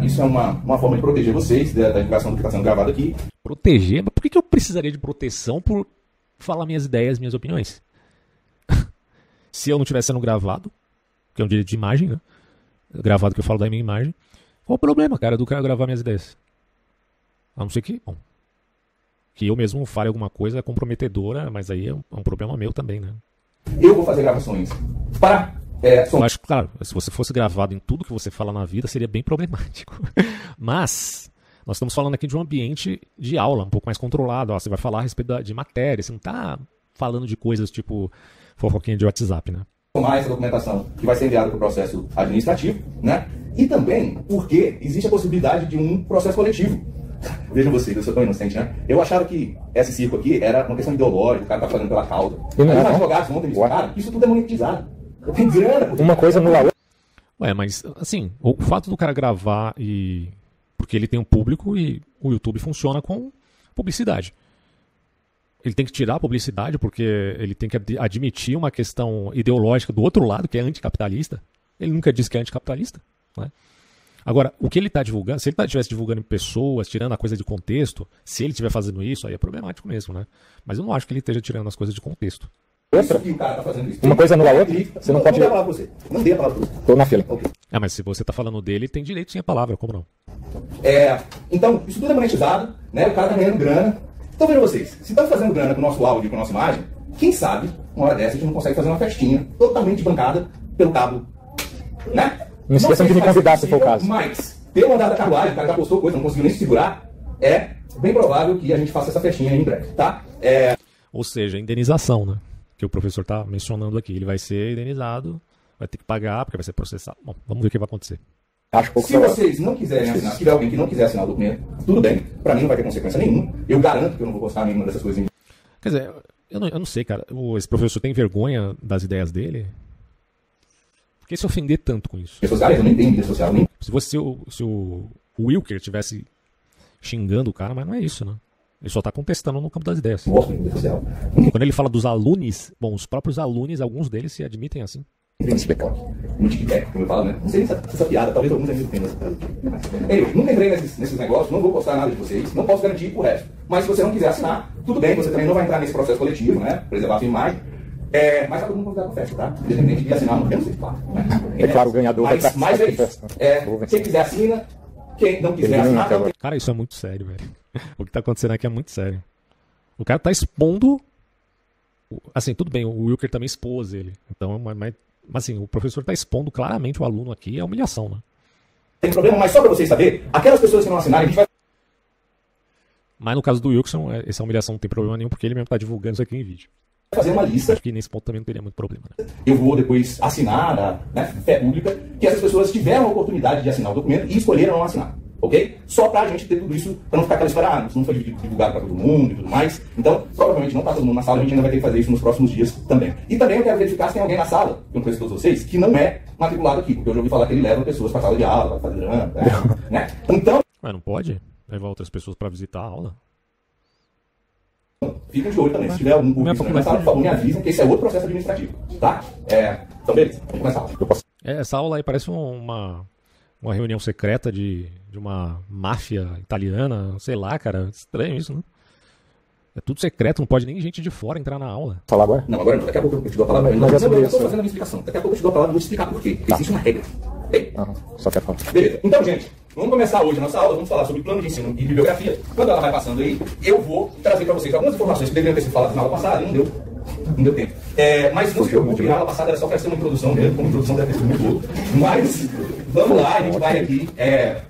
uh, isso é uma, uma forma de proteger vocês da, da divulgação do que está sendo gravado aqui. Proteger? Mas por que, que eu precisaria de proteção por falar minhas ideias, minhas opiniões? Se eu não estivesse sendo gravado, que é um direito de imagem, né? Gravado que eu falo da minha imagem, qual o problema, cara, do cara gravar minhas ideias? A não ser que, bom, que eu mesmo fale alguma coisa comprometedora, mas aí é um, é um problema meu também, né? Eu vou fazer gravações para... É, som... Eu acho que, claro, se você fosse gravado em tudo que você fala na vida, seria bem problemático. Mas nós estamos falando aqui de um ambiente de aula um pouco mais controlado. Ó, você vai falar a respeito da, de matéria, você não está falando de coisas tipo fofoquinha de WhatsApp, né? Tomar essa documentação que vai ser enviada para o processo administrativo, né? E também porque existe a possibilidade de um processo coletivo. Vejam vocês, eu sou tão inocente, né? Eu achava que esse circo aqui era uma questão ideológica, o cara tá falando pela causa. Mas os advogados ontem disseram, cara, isso tudo é monetizado. Uma coisa no valor. Ué, mas assim, o fato do cara gravar e... Porque ele tem um público e o YouTube funciona com publicidade. Ele tem que tirar a publicidade porque ele tem que ad admitir uma questão ideológica do outro lado, que é anticapitalista. Ele nunca disse que é anticapitalista, né? Agora, o que ele está divulgando, se ele estivesse divulgando em pessoas, tirando a coisa de contexto, se ele estiver fazendo isso, aí é problemático mesmo, né? Mas eu não acho que ele esteja tirando as coisas de contexto. Outra? Tá uma coisa anula a outra? Você não, não pode... Não dê a palavra pra você. Não dê a palavra pra você. Tô na fila. Okay. Ah, mas se você tá falando dele, tem direito sim a palavra, como não? É, então, isso tudo é monetizado, né? O cara tá ganhando grana. Então, vejam vocês, se estão fazendo grana com o nosso áudio, com a nossa imagem, quem sabe, uma hora dessa, a gente não consegue fazer uma festinha totalmente bancada pelo cabo, né? Não esqueçam de me convidar, se for o caso. Mas, pelo andar da carruagem, o cara já postou coisa, não conseguiu nem se segurar, é bem provável que a gente faça essa festinha aí em breve, tá? É... Ou seja, indenização, né? Que o professor está mencionando aqui. Ele vai ser indenizado, vai ter que pagar, porque vai ser processado. Bom, vamos ver o que vai acontecer. Acho pouco se vocês não quiserem assinar, se tiver alguém que não quiser assinar o documento, tudo bem. Para mim não vai ter consequência nenhuma. Eu garanto que eu não vou postar nenhuma dessas coisas. Quer dizer, eu não, eu não sei, cara. Esse professor tem vergonha das ideias dele? Por que se ofender tanto com isso? Sociais, eu não entendo mídia social. Nem... Se, você, se, o, se o Wilker estivesse xingando o cara, mas não é isso, né? Ele só está contestando no campo das ideias. Nossa, quando ele fala dos alunos, bom, os próprios alunos, alguns deles se admitem assim. Multiplicar, como eu falo, né? Não sei se essa piada, talvez alguns ainda entendam essa piada. Eu nunca entrei nesses, nesses negócios, não vou postar nada de vocês, não posso garantir o resto. Mas se você não quiser assinar, tudo bem, você também não vai entrar nesse processo coletivo, né? Preservar a sua imagem. É, mas tá todo mundo convidado para festa, tá? Independente de assinar, não temos claro. Né? É claro, o ganhador vai para a festa. É, quem quiser assina, quem não quiser assinar... Cara, isso é muito sério, velho. O que tá acontecendo aqui é muito sério. O cara tá expondo... Assim, tudo bem, o Wilker também expôs ele. Então, mas, mas assim, o professor tá expondo claramente o aluno aqui. É humilhação, né? Tem problema, mas só pra vocês saberem, aquelas pessoas que não assinaram, a gente vai... Mas no caso do Wilson, essa humilhação não tem problema nenhum, porque ele mesmo tá divulgando isso aqui em vídeo. Fazer uma lista. Acho que nesse ponto também não teria muito problema, né? Eu vou depois assinar, né, fé pública, que essas pessoas tiveram a oportunidade de assinar o documento e escolheram não assinar. ok? Só para a gente ter tudo isso, para não ficar aquela história, ah, isso não foi divulgado para todo mundo e tudo mais. Então, provavelmente não está todo mundo na sala, a gente ainda vai ter que fazer isso nos próximos dias também. E também eu quero verificar se tem alguém na sala, que eu não conheço todos vocês, que não é matriculado aqui, porque eu já ouvi falar que ele leva pessoas para a sala de aula, para fazer drama, né? Então... Mas não pode levar outras pessoas para visitar a aula? Fiquem de olho também, se tiver algum curso na sala, por favor, me avisem, que esse é outro processo administrativo, tá? É... Então, beleza, vamos começar. Eu posso... é, essa aula aí parece uma... uma reunião secreta de, de uma máfia italiana, sei lá, cara. Estranho isso, né? É tudo secreto, não pode nem gente de fora entrar na aula. Falar agora? Não, agora não. Daqui a pouco eu te dou a palavra. Não, não, não, não, eu estou fazendo a minha explicação. Daqui a pouco eu te dou a palavra e vou te explicar por quê. Tá. Existe uma regra. Ei. Uhum. Só quero falar. Beleza. Então, gente, vamos começar hoje a nossa aula. Vamos falar sobre plano de ensino e bibliografia. Quando ela vai passando aí, eu vou trazer para vocês algumas informações que deveriam ter sido faladas na aula passada e não deu. Não deu tempo. É, mas não se preocupe, a aula passada era só para ser uma introdução mesmo, como introdução deve ter sido muito boa. Mas vamos lá, a gente vai aqui é,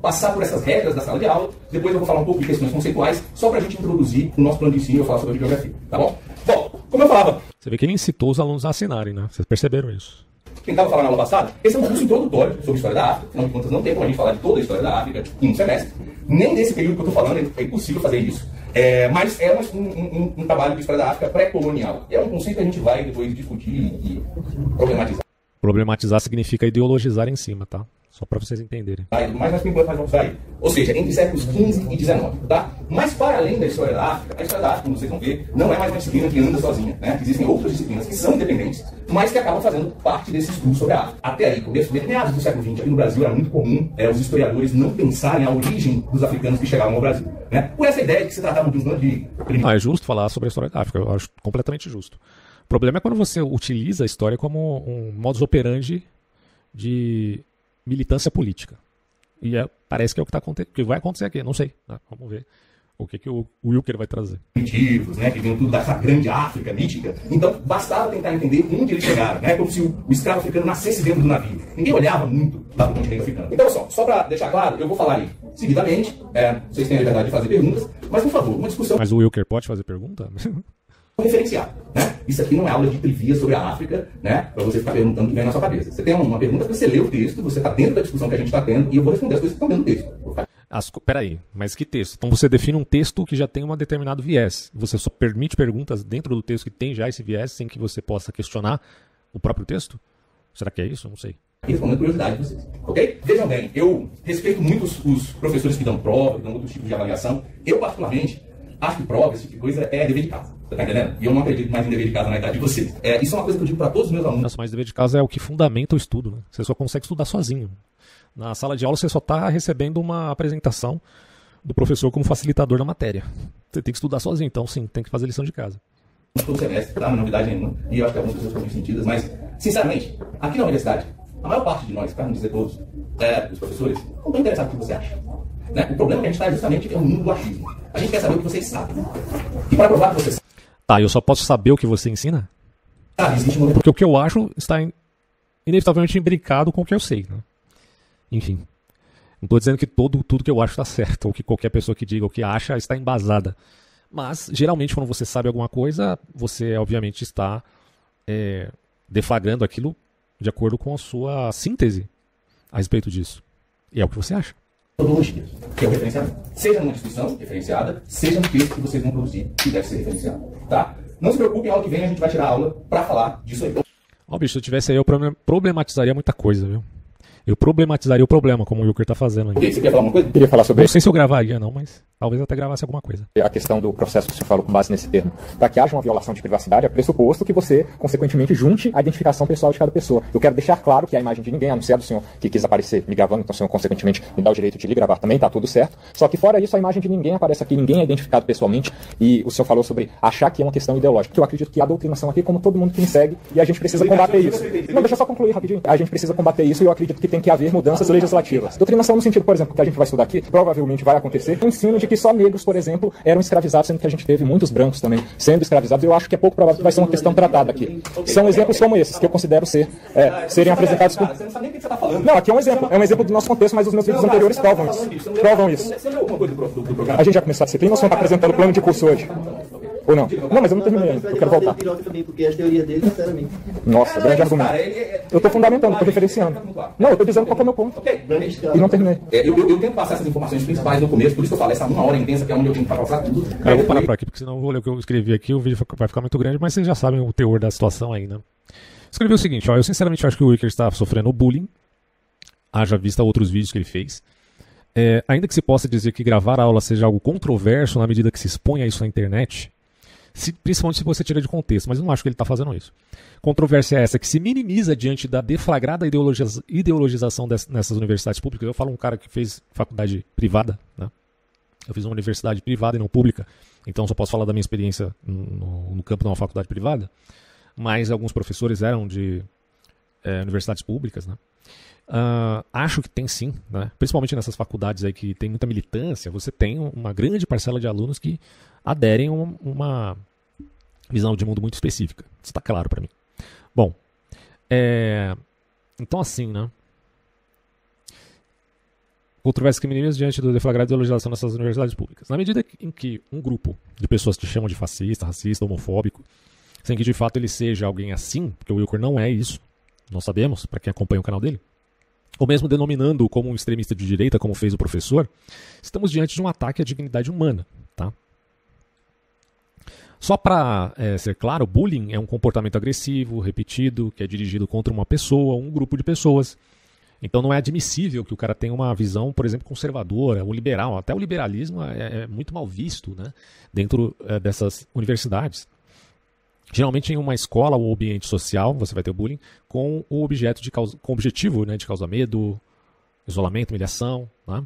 passar por essas regras da sala de aula, depois eu vou falar um pouco de questões conceituais, só para a gente introduzir o nosso plano de ensino e eu falar sobre a bibliografia, tá bom? Bom, como eu falava... Você vê que ele incitou os alunos a assinarem, né? Vocês perceberam isso? Tentava falar na aula passada, esse é um curso introdutório sobre história da África, afinal de contas não tem como a gente falar de toda a história da África em um semestre. Nem desse período que eu estou falando é impossível fazer isso. É, mas é um, um, um, um trabalho de história da África pré-colonial. É um conceito que a gente vai depois discutir e problematizar. Problematizar significa ideologizar em cima, tá? Só para vocês entenderem. Mas nós vamos sair. Ou seja, entre séculos quinze e dezenove, tá? Mas para além da história da África, a história da África, como vocês vão ver, não é mais uma disciplina que anda sozinha, né? Existem outras disciplinas que são independentes, mas que acabam fazendo parte desse estudo sobre a África. Até aí, começo de meados do século vinte, aqui no Brasil era muito comum é, os historiadores não pensarem a origem dos africanos que chegavam ao Brasil, né? Por essa ideia de que se tratava de um grande de... Ah, é justo falar sobre a história da África, eu acho completamente justo. O problema é quando você utiliza a história como um modus operandi de... militância política. E é, parece que é o que, tá, que vai acontecer aqui, não sei. Tá? Vamos ver o que, que o Wilker vai trazer. Primitivos, né, que vinham tudo dessa grande África mítica. Então, bastava tentar entender onde eles chegaram, né? Como se o, o escravo africano nascesse dentro do navio. Ninguém olhava muito lá para o continente africano. Então, só, só para deixar claro, eu vou falar aí seguidamente. É, vocês têm a liberdade de fazer perguntas, mas, por favor, uma discussão... Mas o Wilker pode fazer pergunta? Referenciar, né? Isso aqui não é aula de trivia sobre a África, né? Para você ficar perguntando o que vem na sua cabeça. Você tem uma pergunta, você lê o texto, você está dentro da discussão que a gente está tendo e eu vou responder as coisas que estão dentro do texto. As, peraí, mas que texto? Então você define um texto que já tem um determinado viés. Você só permite perguntas dentro do texto que tem já esse viés sem que você possa questionar o próprio texto? Será que é isso? Não sei. Respondendo a curiosidade de vocês, ok? Vejam bem, eu respeito muito os, os professores que dão prova, que dão outros tipos de avaliação. Eu, particularmente, acho que prova, esse tipo de coisa é dever de casa. Você tá entendendo? E eu não acredito mais em dever de casa na idade de vocês. É, isso é uma coisa que eu digo para todos os meus alunos. Nossa, mas dever de casa é o que fundamenta o estudo, né? Você só consegue estudar sozinho. Na sala de aula você só tá recebendo uma apresentação do professor como facilitador da matéria. Você tem que estudar sozinho, então sim, tem que fazer lição de casa. Todo semestre, tá? Uma novidade nenhuma. E eu acho que algumas pessoas foram sentidas, mas, sinceramente, aqui na universidade, a maior parte de nós, para não dizer todos, é, os professores, não estão interessados no que você acha. Né? O problema que a gente está é justamente é o mundo do achismo. A gente quer saber o que vocês sabem. E para provar que vocês sabem... Tá, eu só posso saber o que você ensina? Ah, existe uma... Porque o que eu acho está in... inevitavelmente imbricado com o que eu sei. Né? Enfim, não estou dizendo que todo, tudo que eu acho está certo, ou que qualquer pessoa que diga o que acha está embasada. Mas, geralmente, quando você sabe alguma coisa, você, obviamente, está é, deflagrando aquilo de acordo com a sua síntese a respeito disso. E é o que você acha. Metodologia, que é o referenciamento. Seja numa discussão referenciada, seja no texto que vocês vão produzir, que deve ser referenciado. Tá? Não se preocupe, a aula que vem a gente vai tirar a aula para falar disso aí. Ó, bicho, se eu tivesse aí, eu problematizaria muita coisa, viu? Eu problematizaria o problema, como o Wilker tá fazendo aí. Você queria falar alguma coisa? Eu queria falar sobre... Não sei se eu gravaria, não, mas talvez até gravasse alguma coisa. A questão do processo que você falou com base nesse termo. Para que haja uma violação de privacidade, é pressuposto que você, consequentemente, junte a identificação pessoal de cada pessoa. Eu quero deixar claro que a imagem de ninguém, a não ser a do senhor que quis aparecer me gravando, então o senhor, consequentemente, me dá o direito de lhe gravar também, tá tudo certo. Só que fora isso, a imagem de ninguém aparece aqui, ninguém é identificado pessoalmente. E o senhor falou sobre achar que é uma questão ideológica. Eu acredito que a doutrinação aqui, como todo mundo que me segue, e a gente precisa combater isso. Não, deixa eu só concluir rapidinho. A gente precisa combater isso e eu acredito que tem que haver mudanças legislativas. Doutrinação no sentido, por exemplo, que a gente vai estudar aqui, provavelmente vai acontecer, o ensino de que só negros, por exemplo, eram escravizados, sendo que a gente teve muitos brancos também sendo escravizados. Eu acho que é pouco provável que vai ser uma questão tratada aqui. São exemplos como esses, que eu considero ser, é, serem apresentados... Por... Não, aqui é um exemplo. É um exemplo do nosso contexto, mas os meus vídeos anteriores provam isso. Provam isso. A gente já começou a disciplina ou o senhor está apresentando o plano de curso hoje? Ou não? Não, mas eu não terminei. Eu quero voltar. Porque as teorias dele, sinceramente. Nossa, grande argumento. Eu estou fundamentando, estou referenciando. Não, eu estou dizendo qual é o meu ponto. E não terminei. É, eu, eu tento passar essas informações principais no começo, por isso que eu falo, essa uma hora intensa que é onde eu tenho que passar tudo. Cara, eu vou parar por aqui, porque senão eu vou ler o que eu escrevi aqui, o vídeo vai ficar muito grande, mas vocês já sabem o teor da situação aí, né? Escrevi o seguinte, ó, eu sinceramente acho que o Wilker está sofrendo bullying, haja vista outros vídeos que ele fez. É, ainda que se possa dizer que gravar a aula seja algo controverso na medida que se expõe a isso na internet, se, principalmente se você tira de contexto, mas eu não acho que ele está fazendo isso. Controvérsia é essa que se minimiza diante da deflagrada ideologiza, ideologização dessas, nessas universidades públicas. Eu falo um cara que fez faculdade privada, né? Eu fiz uma universidade privada e não pública, então só posso falar da minha experiência no, no campo de uma faculdade privada, mas alguns professores eram de é, universidades públicas, né? Uh, acho que tem sim, né? Principalmente nessas faculdades aí que tem muita militância, você tem uma grande parcela de alunos que aderem a uma, uma visão de mundo muito específica. Isso está claro para mim. Bom, é... então assim, né? Controvérsia que minimiza diante do deflagrado de ideologização nessas universidades públicas. Na medida em que um grupo de pessoas te chamam de fascista, racista, homofóbico, sem que de fato ele seja alguém assim, porque o Wilker não é isso, nós sabemos, para quem acompanha o canal dele, ou mesmo denominando-o como um extremista de direita, como fez o professor, estamos diante de um ataque à dignidade humana. Tá? Só para é, ser claro, bullying é um comportamento agressivo, repetido, que é dirigido contra uma pessoa, um grupo de pessoas. Então não é admissível que o cara tenha uma visão, por exemplo, conservadora, ou liberal. Até o liberalismo é, é muito mal visto, né, dentro é, dessas universidades. Geralmente em uma escola ou ambiente social, você vai ter o bullying com o objeto de causa, com o objetivo, né, de causar medo, isolamento, humilhação. Né?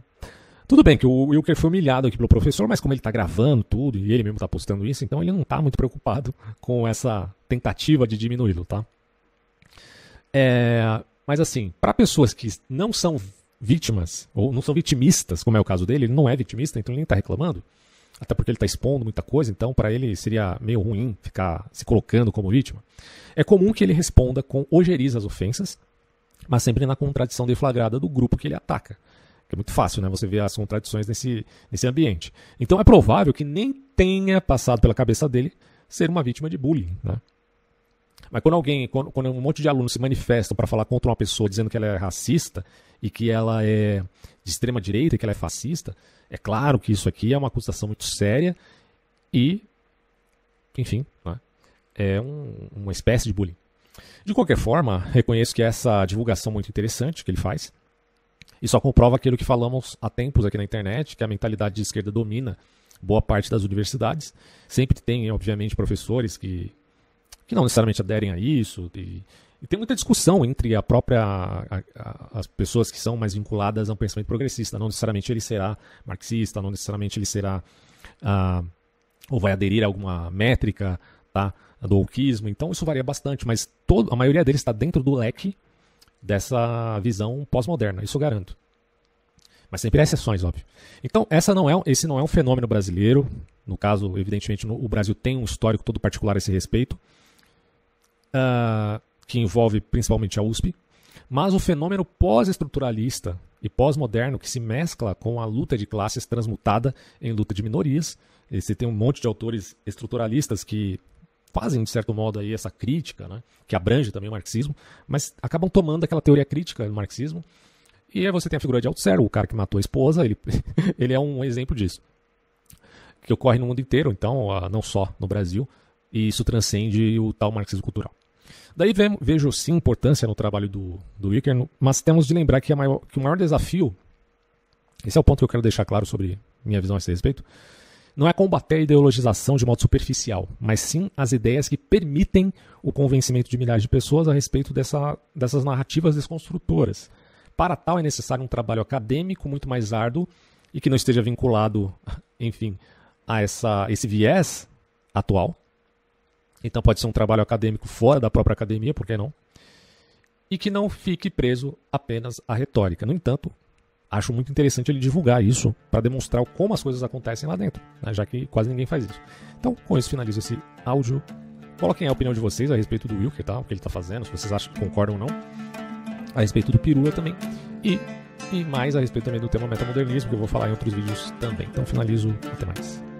Tudo bem que o Wilker foi humilhado aqui pelo professor, mas como ele está gravando tudo e ele mesmo está postando isso, então ele não está muito preocupado com essa tentativa de diminuí-lo. Tá? É, mas assim, para pessoas que não são vítimas ou não são vitimistas, como é o caso dele, ele não é vitimista, então ele nem está reclamando. Até porque ele está expondo muita coisa, então para ele seria meio ruim ficar se colocando como vítima. É comum que ele responda com ojeriza às ofensas, mas sempre na contradição deflagrada do grupo que ele ataca. Que é muito fácil, né? Você ver as contradições nesse, nesse ambiente. Então é provável que nem tenha passado pela cabeça dele ser uma vítima de bullying, né? Mas quando alguém, quando, quando um monte de alunos se manifestam para falar contra uma pessoa dizendo que ela é racista e que ela é de extrema direita e que ela é fascista, é claro que isso aqui é uma acusação muito séria e, enfim, né, é um, uma espécie de bullying. De qualquer forma, reconheço que essa divulgação muito interessante que ele faz e só comprova aquilo que falamos há tempos aqui na internet, que a mentalidade de esquerda domina boa parte das universidades. Sempre tem, obviamente, professores que, que não necessariamente aderem a isso e, e tem muita discussão entre a própria a, a, as pessoas que são mais vinculadas a um pensamento progressista. Não necessariamente ele será marxista, não necessariamente ele será ah, ou vai aderir a alguma métrica, tá, do wokeismo. Então isso varia bastante, mas todo, a maioria deles está dentro do leque dessa visão pós-moderna, isso eu garanto. Mas sempre há exceções, óbvio. Então essa não é, esse não é um fenômeno brasileiro. No caso, evidentemente, no, o Brasil tem um histórico todo particular a esse respeito, Uh, que envolve principalmente a U S P, mas o fenômeno pós-estruturalista e pós-moderno que se mescla com a luta de classes transmutada em luta de minorias. E você tem um monte de autores estruturalistas que fazem, de certo modo, aí essa crítica, né, que abrange também o marxismo, mas acabam tomando aquela teoria crítica do marxismo. E aí você tem a figura de Althusser, o cara que matou a esposa, ele, ele é um exemplo disso, que ocorre no mundo inteiro, então, uh, não só no Brasil, e isso transcende o tal marxismo cultural. Daí vejo sim importância no trabalho do, do Wilker, mas temos de lembrar que, a maior, que o maior desafio, esse é o ponto que eu quero deixar claro sobre minha visão a esse respeito, não é combater a ideologização de modo superficial, mas sim as ideias que permitem o convencimento de milhares de pessoas a respeito dessa, dessas narrativas desconstrutoras. Para tal é necessário um trabalho acadêmico muito mais árduo e que não esteja vinculado, enfim, a essa, esse viés atual. Então pode ser um trabalho acadêmico fora da própria academia, por que não? E que não fique preso apenas à retórica. No entanto, acho muito interessante ele divulgar isso para demonstrar como as coisas acontecem lá dentro, né? Já que quase ninguém faz isso. Então, com isso, finalizo esse áudio. Coloquem a opinião de vocês a respeito do Wilker, tá? O que ele está fazendo, se vocês acham que concordam ou não. A respeito do Pirulla também. E, e mais a respeito também do tema metamodernismo, que eu vou falar em outros vídeos também. Então, finalizo. Até mais.